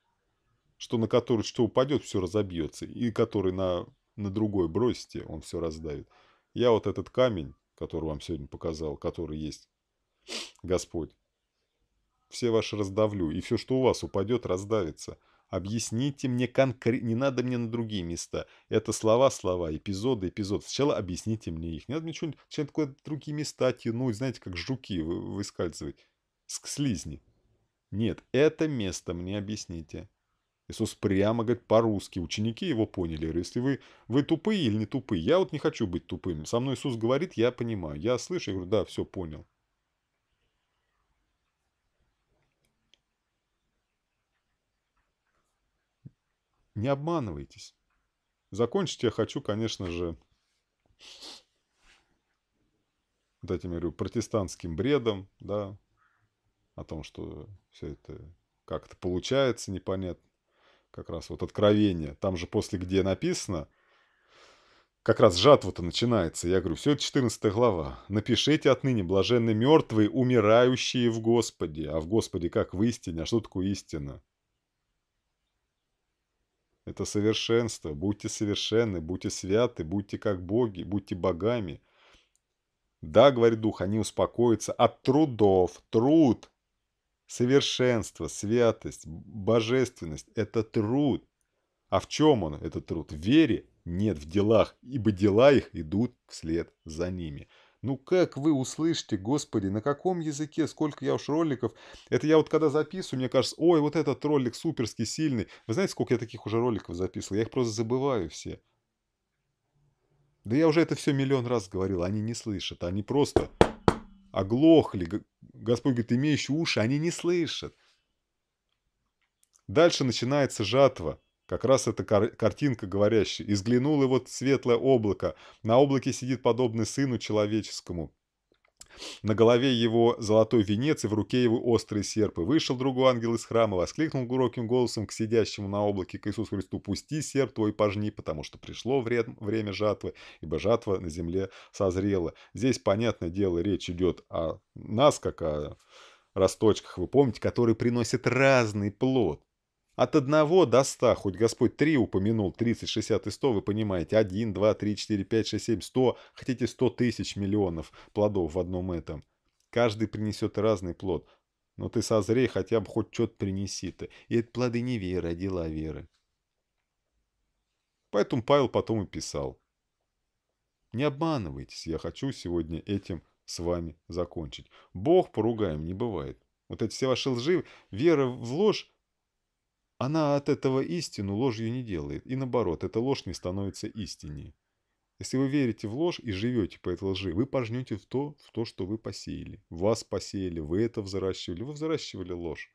что на который что упадет, все разобьется, и который на другой бросите, он все раздавит. Я вот этот камень, который вам сегодня показал, который есть Господь, все ваши раздавлю, и все, что у вас упадет, раздавится. Объясните мне конкретно, не надо мне на другие места. Это слова, эпизоды. Сначала объясните мне их. Не надо мне что-нибудь, такое другие места тянуть, знаете, как жуки выскальзывать, слизни. Нет, это место мне объясните. Иисус прямо говорит по-русски. Ученики его поняли. Если вы тупые или не тупые? Я вот не хочу быть тупым. Со мной Иисус говорит, я понимаю. Я слышу, я говорю, да, все, понял. Не обманывайтесь. Закончить я хочу, конечно же, вот этим, я говорю, протестантским бредом, да, о том, что все это как-то получается непонятно. Как раз вот откровение, там же после, где написано, как раз жатва-то начинается. Я говорю, все это 14 глава. Напишите отныне, блаженны мертвые, умирающие в Господе. А в Господе как? В истине. А что такое истина? Это совершенство. Будьте совершенны, будьте святы, будьте как боги, будьте богами. Да, говорит Дух, они успокоятся от трудов. Труд, совершенство, святость, божественность – это труд. А в чем он, этот труд? В вере? Нет, в делах, ибо дела их идут вслед за ними. Ну как вы услышите, Господи, на каком языке, сколько я уж роликов. Это я вот когда записываю, мне кажется, ой, вот этот ролик суперский, сильный. Вы знаете, сколько я таких уже роликов записывал? Я их просто забываю все. Да я уже это все миллион раз говорил, они не слышат, они просто оглохли. Господь говорит, имеющие уши, они не слышат. Дальше начинается жатва. Как раз эта картинка говорящая. «Изглянуло вот светлое облако. На облаке сидит подобный сыну человеческому. На голове его золотой венец, и в руке его острые серпы. Вышел другой ангел из храма, воскликнул громким голосом к сидящему на облаке, к Иисусу Христу, пусти серп твой пожни, потому что пришло время жатвы, ибо жатва на земле созрела». Здесь, понятное дело, речь идет о нас, как о росточках, вы помните, которые приносят разный плод. От 1 до 100, хоть Господь 3 упомянул, 30, 60 и 100, вы понимаете, 1, 2, 3, 4, 5, 6, 7, 100, хотите 100 тысяч миллионов плодов в одном этом. Каждый принесет разный плод, но ты созрей, хотя бы хоть что-то принеси-то. И это плоды не веры, а дела веры. Поэтому Павел потом и писал. Не обманывайтесь, я хочу сегодня этим с вами закончить. Бог поругаем не бывает. Вот эти все ваши лжи, вера в ложь, она от этого истину ложью не делает. И наоборот, эта ложь не становится истинней. Если вы верите в ложь и живете по этой лжи, вы пожнете в то, что вы посеяли. Вас посеяли, вы это взращивали. Вы взращивали ложь.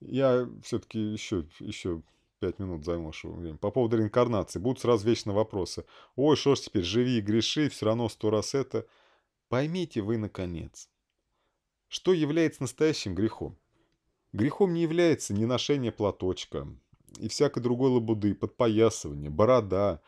Я все-таки еще 5 минут займу вашего времени. По поводу реинкарнации. Будут сразу вечно вопросы. Ой, что ж теперь, живи и греши, все равно 100 раз это... Поймите вы, наконец, что является настоящим грехом. Грехом не является неношение платочка и всякой другой лабуды, подпоясывание, борода,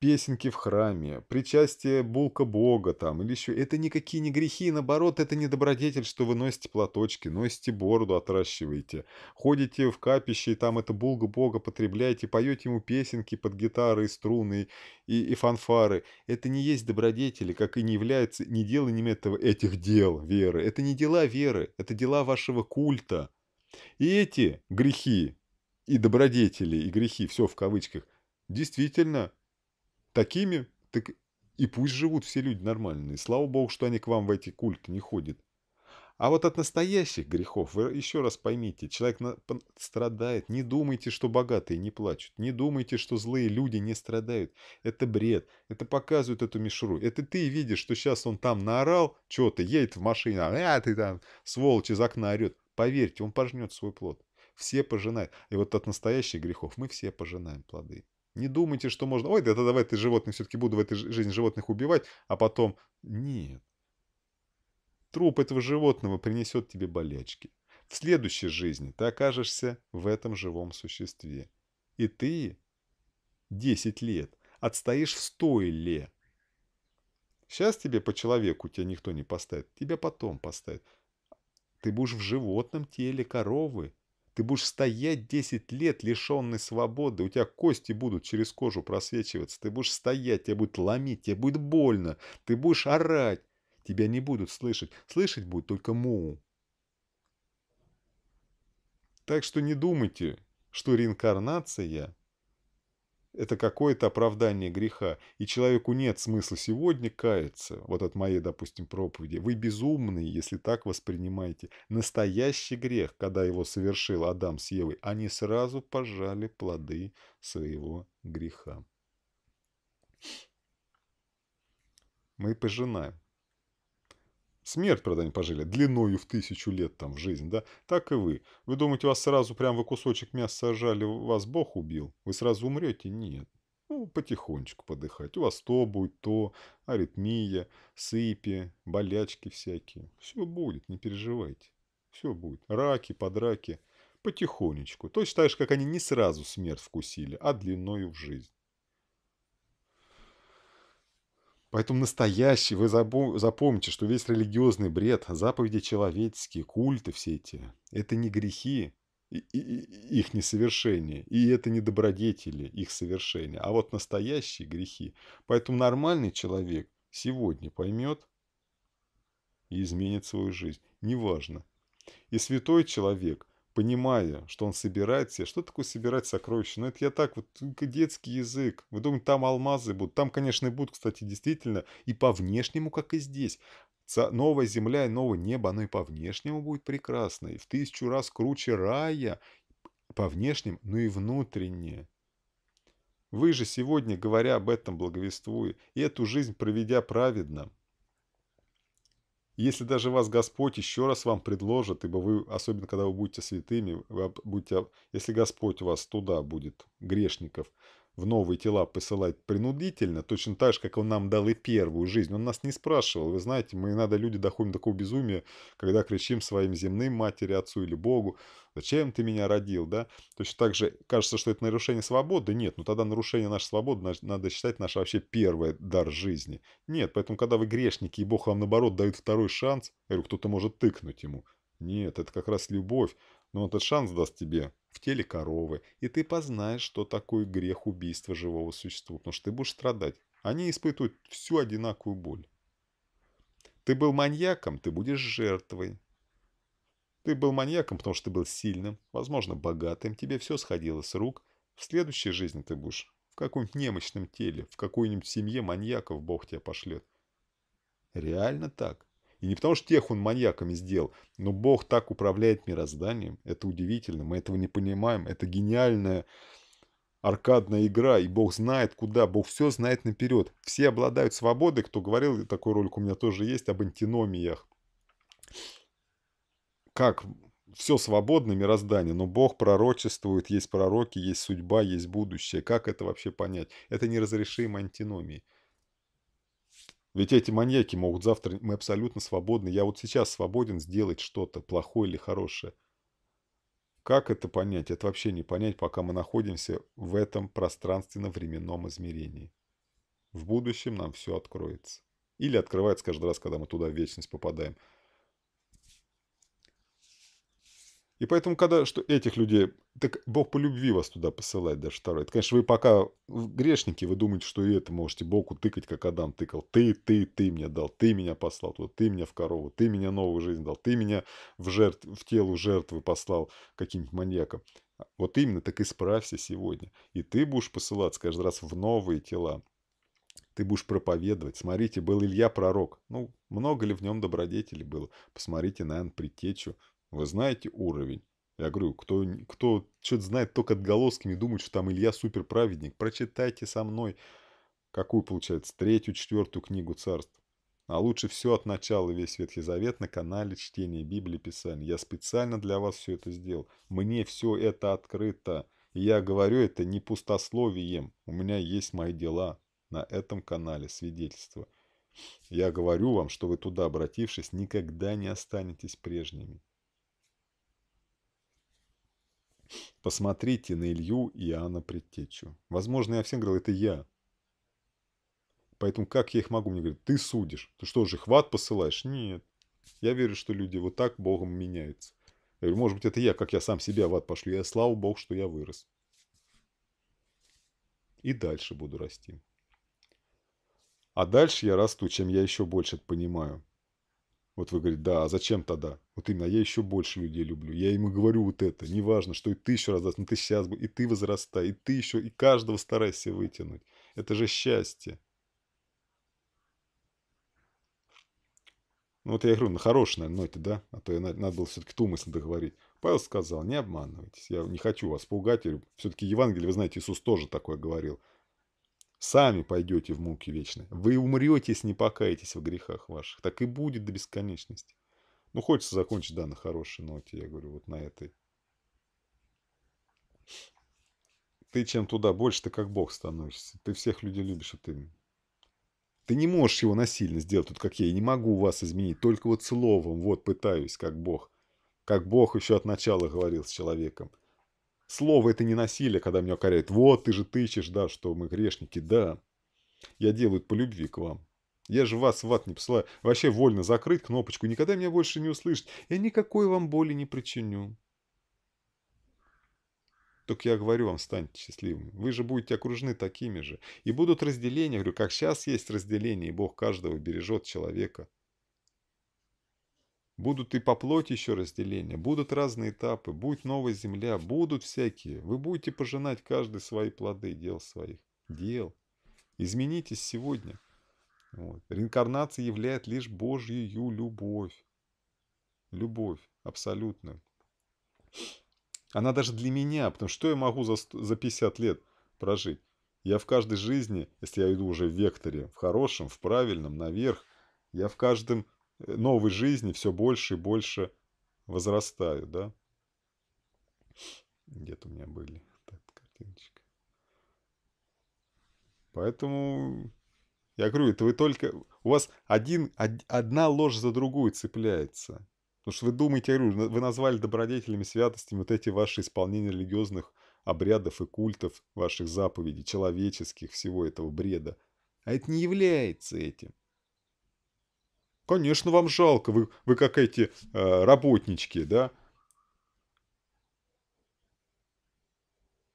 песенки в храме, причастие булка Бога там или еще. Это никакие не грехи, наоборот, это не добродетель, что вы носите платочки, носите бороду, отращиваете, ходите в капище, и там это булка Бога потребляете, поете ему песенки под гитары, струны и фанфары. Это не есть добродетели, как и не является, не деланием этих дел веры. Это не дела веры, это дела вашего культа. И эти грехи, и добродетели, и грехи, все в кавычках, действительно, такими, так и пусть живут все люди нормальные. Слава Богу, что они к вам в эти культы не ходят. А вот от настоящих грехов, вы еще раз поймите, человек страдает. Не думайте, что богатые не плачут. Не думайте, что злые люди не страдают. Это бред. Это показывает эту мишуру. Это ты видишь, что сейчас он там наорал, что-то едет в машине, а ты там, сволочь, из окна орет. Поверьте, он пожнет свой плод. Все пожинают. И вот от настоящих грехов мы все пожинаем плоды. Не думайте, что можно... Ой, да тогда в этой животных все-таки буду в этой жизни животных убивать, а потом... Нет. Труп этого животного принесет тебе болячки. в следующей жизни ты окажешься в этом живом существе. И ты 10 лет отстоишь в 100 лет. Сейчас тебе по человеку тебя никто не поставит, тебя потом поставят. Ты будешь в животном теле коровы. Ты будешь стоять 10 лет, лишенный свободы. У тебя кости будут через кожу просвечиваться. Ты будешь стоять, тебя будет ломить, тебе будет больно. Ты будешь орать. Тебя не будут слышать. Слышать будет только му. Так что не думайте, что реинкарнация – это какое-то оправдание греха. И человеку нет смысла сегодня каяться. Вот от моей, допустим, проповеди. Вы безумные, если так воспринимаете. Настоящий грех, когда его совершил Адам с Евой, они сразу пожали плоды своего греха. Мы пожинаем. Смерть, правда, не пожили, длиною в 1000 лет там в жизнь, да? Так и вы. Вы думаете, вас сразу прям вы кусочек мяса сожрали, вас Бог убил? Вы сразу умрете? Нет. Ну, потихонечку подыхать. У вас то будет, то, аритмия, сыпи, болячки всякие. Все будет, не переживайте. Все будет. Раки, подраки. Потихонечку. Точно так же, как они не сразу смерть вкусили, а длиною в жизнь. Поэтому настоящий, вы запомните, что весь религиозный бред, заповеди человеческие, культы все эти, это не грехи, их несовершение, и это не добродетели, их совершение, а вот настоящие грехи. Поэтому нормальный человек сегодня поймет и изменит свою жизнь, неважно. И святой человек, понимая, что он собирает себе. Что такое собирать сокровища? Ну, это я так, вот детский язык. Вы думаете, там алмазы будут? Там, конечно, будут, кстати, действительно, и по внешнему, как и здесь. Новая земля и новое небо, оно и по внешнему будет прекрасно. И в 1000 раз круче рая по внешнему, но и внутренне. Вы же сегодня, говоря об этом, благовествуя, и эту жизнь проведя праведно, если даже вас Господь еще раз вам предложит, ибо вы, особенно когда вы будете святыми, вы будете, если Господь вас туда будет, грешников, в новые тела посылать принудительно, точно так же, как Он нам дал и первую жизнь. Он нас не спрашивал. Вы знаете, мы иногда люди доходим до такого безумия, когда кричим своим земным матери, отцу или Богу, зачем ты меня родил, да? Точно так же кажется, что это нарушение свободы. Нет, ну тогда нарушение нашей свободы надо считать наш вообще первый дар жизни. Нет, поэтому когда вы грешники, и Бог вам наоборот дает второй шанс, я говорю, кто-то может тыкнуть ему. Нет, это как раз любовь. Но этот шанс даст тебе в теле коровы, и ты познаешь, что такое грех убийства живого существа, потому что ты будешь страдать. Они испытывают всю одинаковую боль. Ты был маньяком, ты будешь жертвой. Ты был маньяком, потому что ты был сильным, возможно, богатым, тебе все сходило с рук. В следующей жизни ты будешь в каком-нибудь немощном теле, в какой-нибудь семье маньяков Бог тебя пошлет. Реально так. И не потому, что тех он маньяками сделал, но Бог так управляет мирозданием. Это удивительно, мы этого не понимаем. Это гениальная аркадная игра, и Бог знает куда, Бог все знает наперед. Все обладают свободой, кто говорил, такой ролик у меня тоже есть, об антиномиях. Как все свободно мироздание, но Бог пророчествует, есть пророки, есть судьба, есть будущее. Как это вообще понять? Это неразрешимые антиномии. Ведь эти маньяки могут завтра, мы абсолютно свободны, я вот сейчас свободен сделать что-то плохое или хорошее. Как это понять? Это вообще не понять, пока мы находимся в этом пространственно-временном измерении. В будущем нам все откроется. Или открывается каждый раз, когда мы туда в вечность попадаем. И поэтому, когда что этих людей... Так Бог по любви вас туда посылает даже второй. Это, конечно, вы пока грешники, вы думаете, что и это можете Богу тыкать, как Адам тыкал. Ты мне дал, ты меня послал туда, ты меня в корову, ты меня новую жизнь дал, ты меня в тело жертвы послал каким-нибудь маньяком. Вот именно, так исправься сегодня. И ты будешь посылаться каждый раз в новые тела. Ты будешь проповедовать. Смотрите, был Илия пророк. Ну, много ли в нем добродетелей было? Посмотрите на Иоанна Предтечу. Вы знаете уровень? Я говорю, кто что-то знает только отголосками, думает, что там Илья суперправедник. Прочитайте со мной, какую получается, 3-ю, 4-ю книгу царств. А лучше все от начала, весь Ветхий Завет на канале чтения Библии, Писания. Я специально для вас все это сделал. Мне все это открыто. И я говорю это не пустословием. У меня есть мои дела на этом канале, свидетельства. Я говорю вам, что вы туда, обратившись, никогда не останетесь прежними. Посмотрите на Илью и Иоанна Предтечу. Возможно, я всем говорил, это я. Поэтому как я их могу? Мне говорят, ты судишь. Ты что же, хват посылаешь? Нет. Я верю, что люди вот так Богом меняются. Я говорю, может быть, это я, как я сам себя в ад пошлю. Я, слава Богу, что я вырос. И дальше буду расти. А дальше я расту, чем я еще больше это понимаю. Вот вы говорите, да, а зачем тогда? Вот именно, я еще больше людей люблю. Я им говорю вот это. Неважно, что и ты еще раз даст, но ты сейчас, и ты возрастай, и ты еще, и каждого старайся вытянуть. Это же счастье. Ну вот я говорю, на хорошей, наверное, ноте, да? А то я, надо было все-таки ту мысль договорить. Павел сказал, не обманывайтесь, я не хочу вас пугать. Все-таки Евангелие, вы знаете, Иисус тоже такое говорил. Сами пойдете в муки вечные. Вы умрете, если не покаетесь в грехах ваших. Так и будет до бесконечности. Ну, хочется закончить, да, на хорошей ноте, я говорю, вот на этой. Ты чем туда больше, ты как Бог становишься. Ты всех людей любишь, и ты не можешь его насильно сделать, тут как я. Я не могу вас изменить, только вот словом, вот пытаюсь, как Бог. Как Бог еще от начала говорил с человеком. Слово это не насилие, когда меня укоряют. Вот, ты же тычешь, да, что мы грешники, да. Я делаю по любви к вам. Я же вас в ад не посылаю. Вообще вольно закрыть кнопочку, никогда меня больше не услышит. Я никакой вам боли не причиню. Только я говорю вам, станьте счастливыми. Вы же будете окружены такими же. И будут разделения. Я говорю, как сейчас есть разделение, и Бог каждого бережет человека. Будут и по плоти еще разделения. Будут разные этапы. Будет новая земля. Будут всякие. Вы будете пожинать каждый свои плоды дел своих. Дел. Изменитесь сегодня. Вот. Реинкарнация являет лишь Божью любовь. Любовь абсолютную. Она даже для меня, потому что я могу за 50 лет прожить? Я в каждой жизни, если я иду уже в векторе, в хорошем, в правильном, наверх, я в каждом новой жизни все больше и больше возрастаю, да? Где-то у меня были так, картиночка. Поэтому я говорю, это вы только... У вас одна ложь за другую цепляется. Потому что вы думаете, я говорю, вы назвали добродетелями, святостями вот эти ваши исполнения религиозных обрядов и культов, ваших заповедей, человеческих, всего этого бреда. А это не является этим. Конечно, вам жалко, вы как эти работнички, да?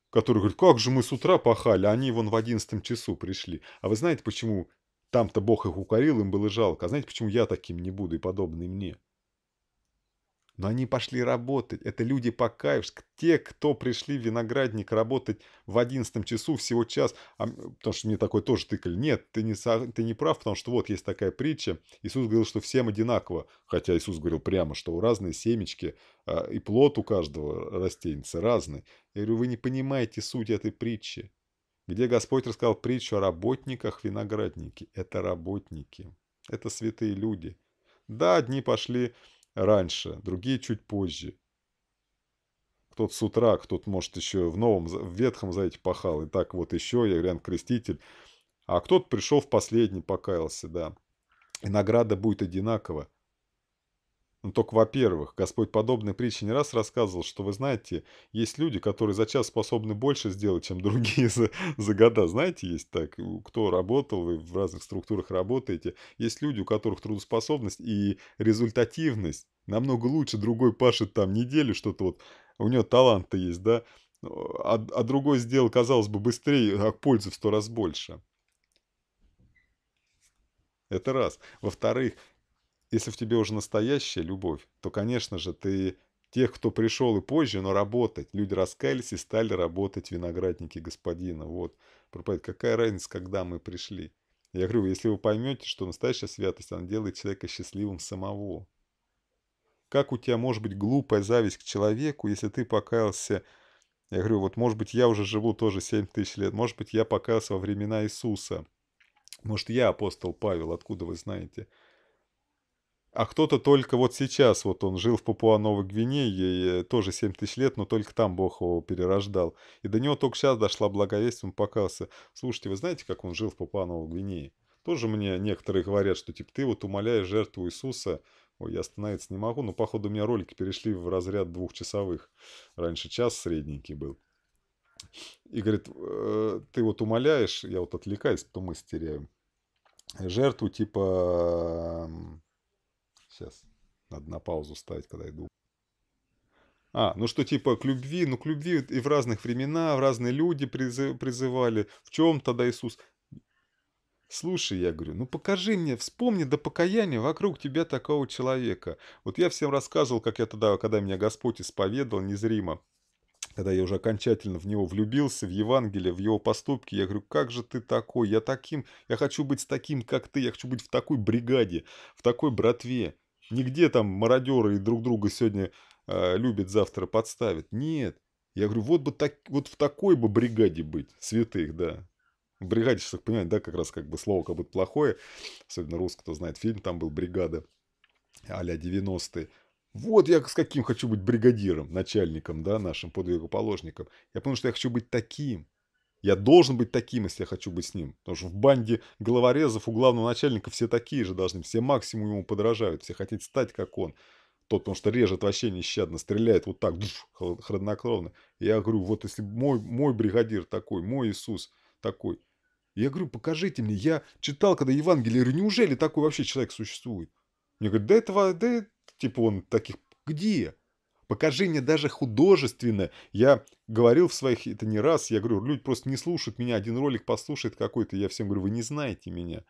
Которые говорят, как же мы с утра пахали, а они вон в 11 часу пришли. А вы знаете, почему там-то Бог их укорил, им было жалко? А знаете, почему я таким не буду и подобный мне? Но они пошли работать. Это люди покаявшись. Те, кто пришли в виноградник работать в 11 часу, всего час. Потому что мне такой тоже тыкали. Нет, ты не прав, потому что вот есть такая притча. Иисус говорил, что всем одинаково. Хотя Иисус говорил прямо, что у разные семечки и плод у каждого растенца разный. Я говорю, вы не понимаете суть этой притчи. Где Господь рассказал притчу о работниках виноградники. Это работники. Это святые люди. Да, одни пошли раньше, другие чуть позже. Кто-то с утра, кто-то, может, еще в Ветхом Завете пахал. И так вот еще, я Иоанн Креститель. А кто-то пришел в последний, покаялся, да. И награда будет одинакова. Но только, во-первых, Господь подобные притчи не раз рассказывал, что, вы знаете, есть люди, которые за час способны больше сделать, чем другие за года. Знаете, есть так, кто работал, вы в разных структурах работаете. Есть люди, у которых трудоспособность и результативность намного лучше. Другой пашет там неделю что-то, вот у него талант-то есть, да? А другой сделал, казалось бы, быстрее, а пользы в 100 раз больше. Это раз. Во-вторых, если в тебе уже настоящая любовь, то, конечно же, ты тех, кто пришел и позже, но работать. Люди раскаялись и стали работать виноградники господина. Вот. Проповедь, какая разница, когда мы пришли? Я говорю, если вы поймете, что настоящая святость, она делает человека счастливым самого. Как у тебя может быть глупая зависть к человеку, если ты покаялся... Я говорю, вот, может быть, я уже живу тоже 7000 лет, может быть, я покаялся во времена Иисуса. Может, я апостол Павел, откуда вы знаете? А кто-то только вот сейчас, вот он жил в Папуа-Новой Гвинее, ей тоже 7000 лет, но только там Бог его перерождал. И до него только сейчас дошла благовесть, он покаялся. Слушайте, вы знаете, как он жил в Папуа-Новой Гвинее? Тоже мне некоторые говорят, что типа ты вот умоляешь жертву Иисуса Ой, я остановиться не могу, но походу у меня ролики перешли в разряд двухчасовых. Раньше час средненький был. И говорит, ты вот умоляешь, я вот отвлекаюсь, потом мы стеряем. Жертву типа... Сейчас, надо на паузу ставить, когда иду. Ну что типа к любви, ну к любви и в разных времена, в разные люди призывали. В чем тогда Иисус? Слушай, я говорю, ну покажи мне, вспомни до покаяния вокруг тебя такого человека. Вот я всем рассказывал, как я тогда, когда меня Господь исповедал незримо, когда я уже окончательно в него влюбился, в Евангелие, в его поступки, я говорю, как же ты такой, я хочу быть с таким, как ты, я хочу быть в такой бригаде, в такой братве. Нигде там мародеры и друг друга сегодня любят, завтра подставят. Нет. Я говорю, вот в такой бы бригаде быть, святых, да. Бригаде, сейчас понимаете, да, как раз как бы слово как будто плохое. Особенно русский, кто знает, фильм там был «Бригада» а-ля 90-е. Вот я с каким хочу быть бригадиром, начальником, да, нашим подвигоположником. Я понял, что я хочу быть таким. Я должен быть таким, если я хочу быть с ним. Потому что в банде головорезов у главного начальника все такие же должны. Все максимум ему подражают, все хотят стать как он. Тот, потому что режет вообще нещадно, стреляет вот так, хладнокровно. Я говорю, вот если мой бригадир такой, мой Иисус такой. Я говорю, покажите мне, я читал, когда Евангелие, я говорю, неужели такой вообще человек существует? Мне говорят, типа он таких, где? Покажи мне даже художественно. Я говорил в своих, это не раз, я говорю, люди просто не слушают меня, один ролик послушает какой-то, я всем говорю, вы не знаете меня.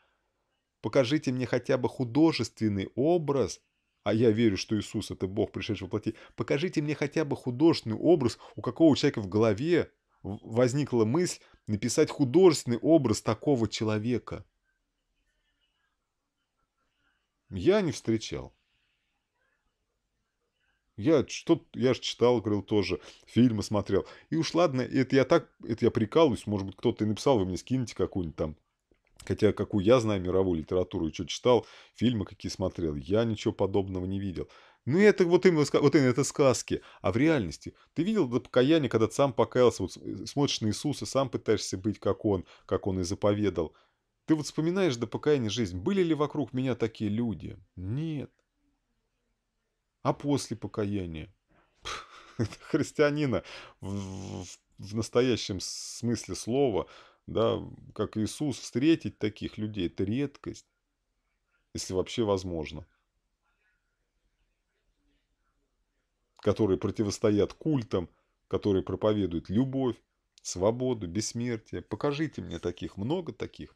Покажите мне хотя бы художественный образ, а я верю, что Иисус это Бог, пришедший во плоти. Покажите мне хотя бы художественный образ, у какого человека в голове возникла мысль написать художественный образ такого человека. Я не встречал. Я же читал, говорил, тоже фильмы смотрел. И уж ладно, это я прикалываюсь, может быть, кто-то и написал, вы мне скинете какую-нибудь там. Хотя, какую я знаю мировую литературу, и что читал, фильмы какие смотрел, я ничего подобного не видел. Ну, это вот именно это сказки. А в реальности ты видел до покаяния, когда ты сам покаялся, вот смотришь на Иисуса, сам пытаешься быть, как он и заповедал. Ты вот вспоминаешь до покаяния жизнь. Были ли вокруг меня такие люди? Нет. А после покаяния? Христианина в настоящем смысле слова, да, как Иисус, встретить таких людей, это редкость, если вообще возможно. Которые противостоят культам, которые проповедуют любовь, свободу, бессмертие. Покажите мне таких, много таких.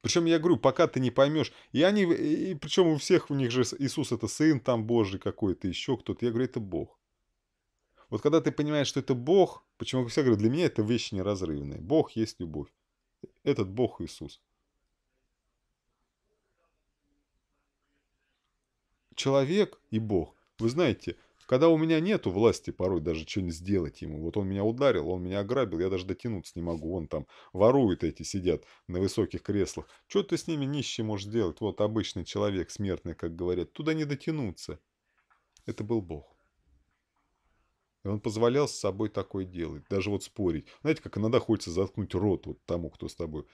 Причем, я говорю, пока ты не поймешь. И причем у всех у них же Иисус это Сын там Божий какой-то, еще кто-то. Я говорю, это Бог. Вот когда ты понимаешь, что это Бог, почему все говорят, для меня это вещи неразрывные. Бог есть любовь. Этот Бог Иисус. Человек и Бог. Вы знаете, когда у меня нету власти порой даже что-нибудь сделать ему. Вот он меня ударил, он меня ограбил, я даже дотянуться не могу. Вон там воруют эти, сидят на высоких креслах. Что ты с ними, нищий, можешь делать? Вот обычный человек, смертный, как говорят. Туда не дотянуться. Это был Бог. И он позволял с собой такое делать. Даже вот спорить. Знаете, как иногда хочется заткнуть рот вот тому, кто с тобой...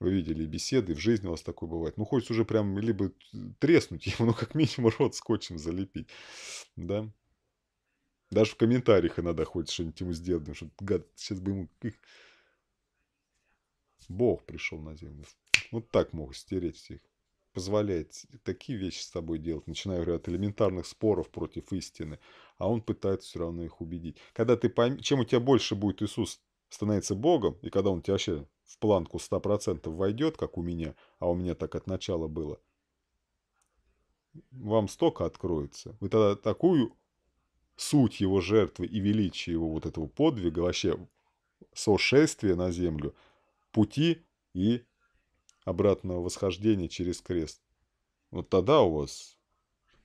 Вы видели беседы, в жизни у вас такое бывает. Ну, хочется уже прям либо треснуть ему, ну, как минимум рот скотчем залепить. Да? Даже в комментариях иногда хочется что-нибудь ему сделать. Потому что, гад, сейчас бы ему... Бог пришел на землю. Вот так могут стереть всех. Позволяет такие вещи с тобой делать. Начиная, говорю, от элементарных споров против истины. А он пытается все равно их убедить. Когда ты поймешь... Чем у тебя больше будет Иисус становится Богом, и когда он тебя вообще... в планку 100% войдет, как у меня, а у меня так от начала было, вам столько откроется. Вы тогда такую суть его жертвы и величие его вот этого подвига, вообще сошествия на землю, пути и обратного восхождения через крест. Вот тогда у вас...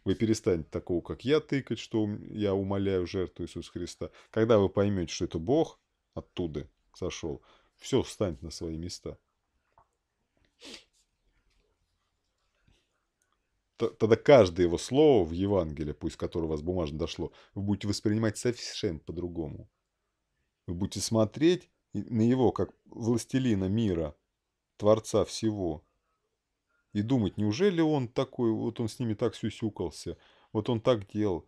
Вы перестанете такого, как я, тыкать, что я умоляю жертву Иисуса Христа. Когда вы поймете, что это Бог оттуда сошел, все встанет на свои места. Тогда каждое его слово в Евангелии, пусть которое у вас бумажно дошло, вы будете воспринимать совершенно по-другому. Вы будете смотреть на его как властелина мира, Творца всего. и думать, неужели он такой, вот он с ними так сюсюкался, вот он так делал,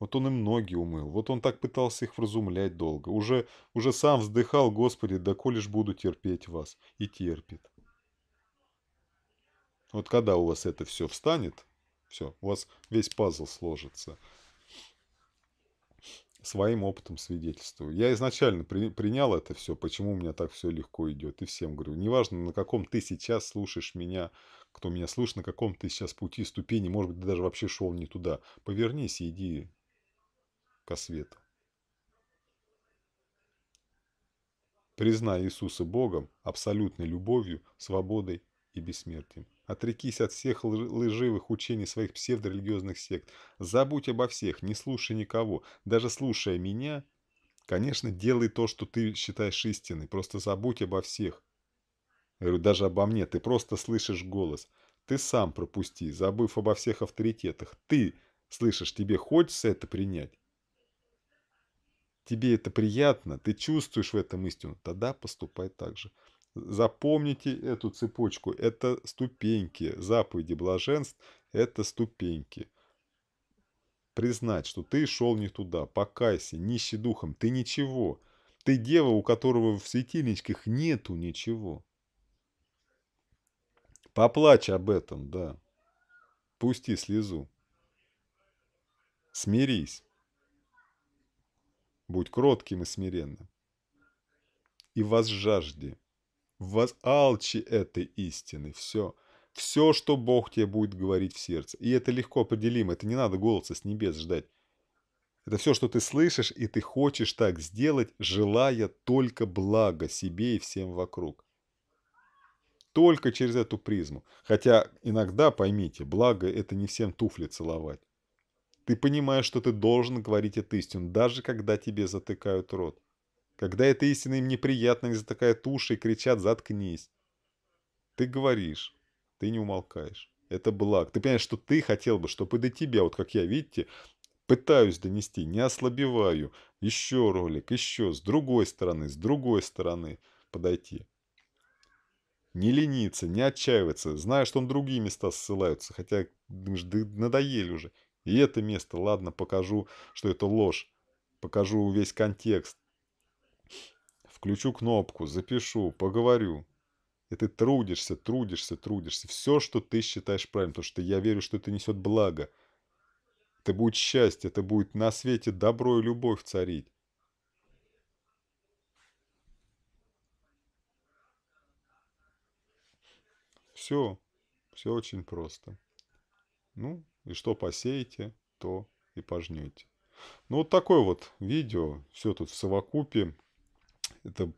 вот он им ноги умыл, вот он так пытался их вразумлять долго, уже сам вздыхал: «Господи, доколе ж буду терпеть вас», и терпит. Вот когда у вас это все встанет, все, у вас весь пазл сложится. Своим опытом свидетельствую. Я изначально принял это все, почему у меня так все легко идет. И всем говорю, неважно, на каком ты сейчас слушаешь меня, кто меня слушает, на каком ты сейчас пути, ступени, может быть, ты даже вообще шел не туда. Повернись и иди ко свету. Признай Иисуса Богом, абсолютной любовью, свободой и бессмертием. Отрекись от всех лживых учений своих псевдорелигиозных сект. Забудь обо всех, не слушай никого. Даже слушая меня, конечно, делай то, что ты считаешь истиной. Просто забудь обо всех. Я говорю, даже обо мне. Ты просто слышишь голос. Ты сам пропусти, забыв обо всех авторитетах. Ты слышишь, тебе хочется это принять? Тебе это приятно? Ты чувствуешь в этом истину? Тогда поступай так же. Запомните эту цепочку. Это ступеньки. Заповеди блаженств – это ступеньки. Признать, что ты шел не туда. Покайся, нищий духом. Ты ничего. Ты дева, у которого в светильничках нету ничего. Поплачь об этом, да. Пусти слезу. Смирись. Будь кротким и смиренным. И возжажди. Алчи этой истины. Все. Все, что Бог тебе будет говорить в сердце. И это легко определимо. Это не надо голоса с небес ждать. Это все, что ты слышишь, и ты хочешь так сделать, желая только блага себе и всем вокруг. Только через эту призму. Хотя иногда, поймите, благо это не всем туфли целовать. Ты понимаешь, что ты должен говорить эту истину, даже когда тебе затыкают рот. Когда эта истина им неприятна, они затыкают уши и кричат: «Заткнись!» Ты говоришь, ты не умолкаешь. Это благ. Ты понимаешь, что ты хотел бы, чтобы до тебя, вот как я, видите, пытаюсь донести, не ослабеваю. Еще ролик, еще с другой стороны подойти. Не лениться, не отчаиваться. Знаешь, что он другие места ссылаются, хотя надоели уже. И это место, ладно, покажу, что это ложь. Покажу весь контекст. Включу кнопку, запишу, поговорю. И ты трудишься, трудишься, трудишься. Все, что ты считаешь правильным. Потому что я верю, что это несет благо. Это будет счастье, это будет на свете добро и любовь царить. Все. Все очень просто. Ну, и что посеете, то и пожнете. Ну, вот такое вот видео. Все тут в совокупе. Это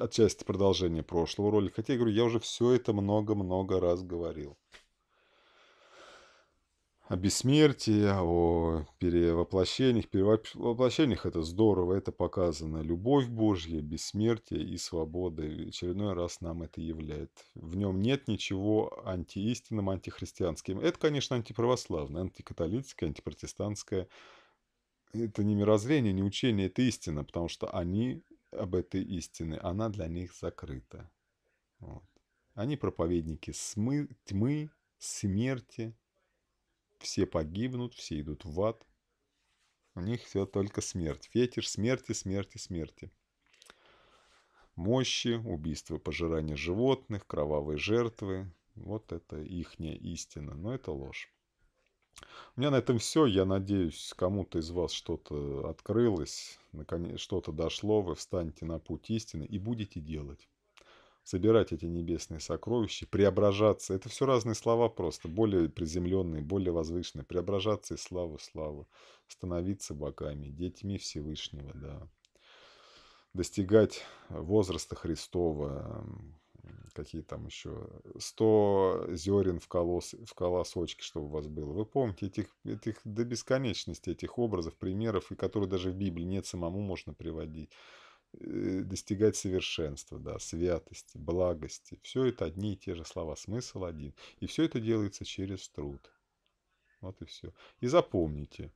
отчасти продолжение прошлого ролика. Хотя я говорю, я уже все это много-много раз говорил. О бессмертии, о перевоплощениях. Перевоплощениях это здорово. Это показано. Любовь Божья, бессмертие и свобода. И очередной раз нам это являет. В нем нет ничего антиистинным, антихристианским. Это, конечно, антиправославное, антикатолическое, антипротестантское. Это не мирозрение, не учение. Это истина. Потому что они... об этой истине, она для них закрыта. Вот. Они проповедники тьмы, смерти. Все погибнут, все идут в ад. У них все только смерть. Фетиш смерти, смерти, смерти. Мощи, убийства, пожирание животных, кровавые жертвы. Вот это ихняя истина. Но это ложь. У меня на этом все. Я надеюсь, кому-то из вас что-то открылось, наконец что-то дошло, вы встанете на путь истины и будете делать. Собирать эти небесные сокровища, преображаться. Это все разные слова просто, более приземленные, более возвышенные. Преображаться из славы в славу, становиться богами, детьми Всевышнего, да. Достигать возраста Христова. Какие там еще 100 зерен в колосочке, чтобы у вас было. Вы помните этих до бесконечности, этих образов, примеров, и которые даже в Библии нет, самому можно приводить. Достигать совершенства, да, святости, благости. Все это одни и те же слова, смысл один. И все это делается через труд. Вот и все. И запомните,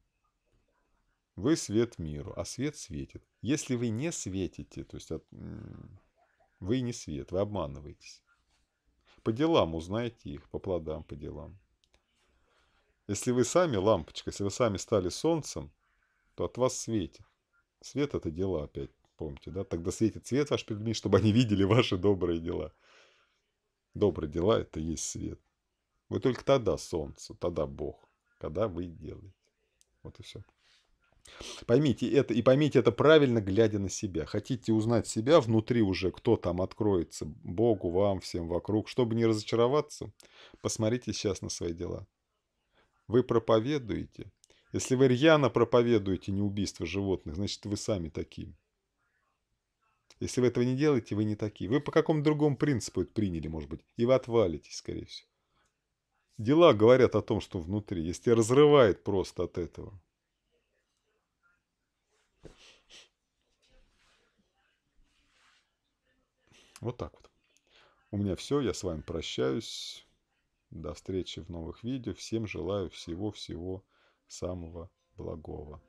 вы свет миру, а свет светит. Если вы не светите, то есть... Вы не свет, вы обманываетесь. По делам узнаете их, по плодам, по делам. Если вы сами лампочка, если вы сами стали солнцем, то от вас светит. Свет – это дела, опять помните, да? Тогда светит свет ваш перед людьми, чтобы они видели ваши добрые дела. Добрые дела – это есть свет. Вы только тогда солнце, тогда Бог, когда вы делаете. Вот и все. Поймите это, и поймите это правильно, глядя на себя. Хотите узнать себя внутри уже, кто там откроется, Богу, вам, всем вокруг. Чтобы не разочароваться, посмотрите сейчас на свои дела. Вы проповедуете. Если вы рьяно проповедуете неубийство животных, значит, вы сами такие. Если вы этого не делаете, вы не такие. Вы по какому-то другому принципу это приняли, может быть, и вы отвалитесь, скорее всего. Дела говорят о том, что внутри. Если разрывает просто от этого. Вот так вот. У меня все. Я с вами прощаюсь. До встречи в новых видео. Всем желаю всего-всего самого благого.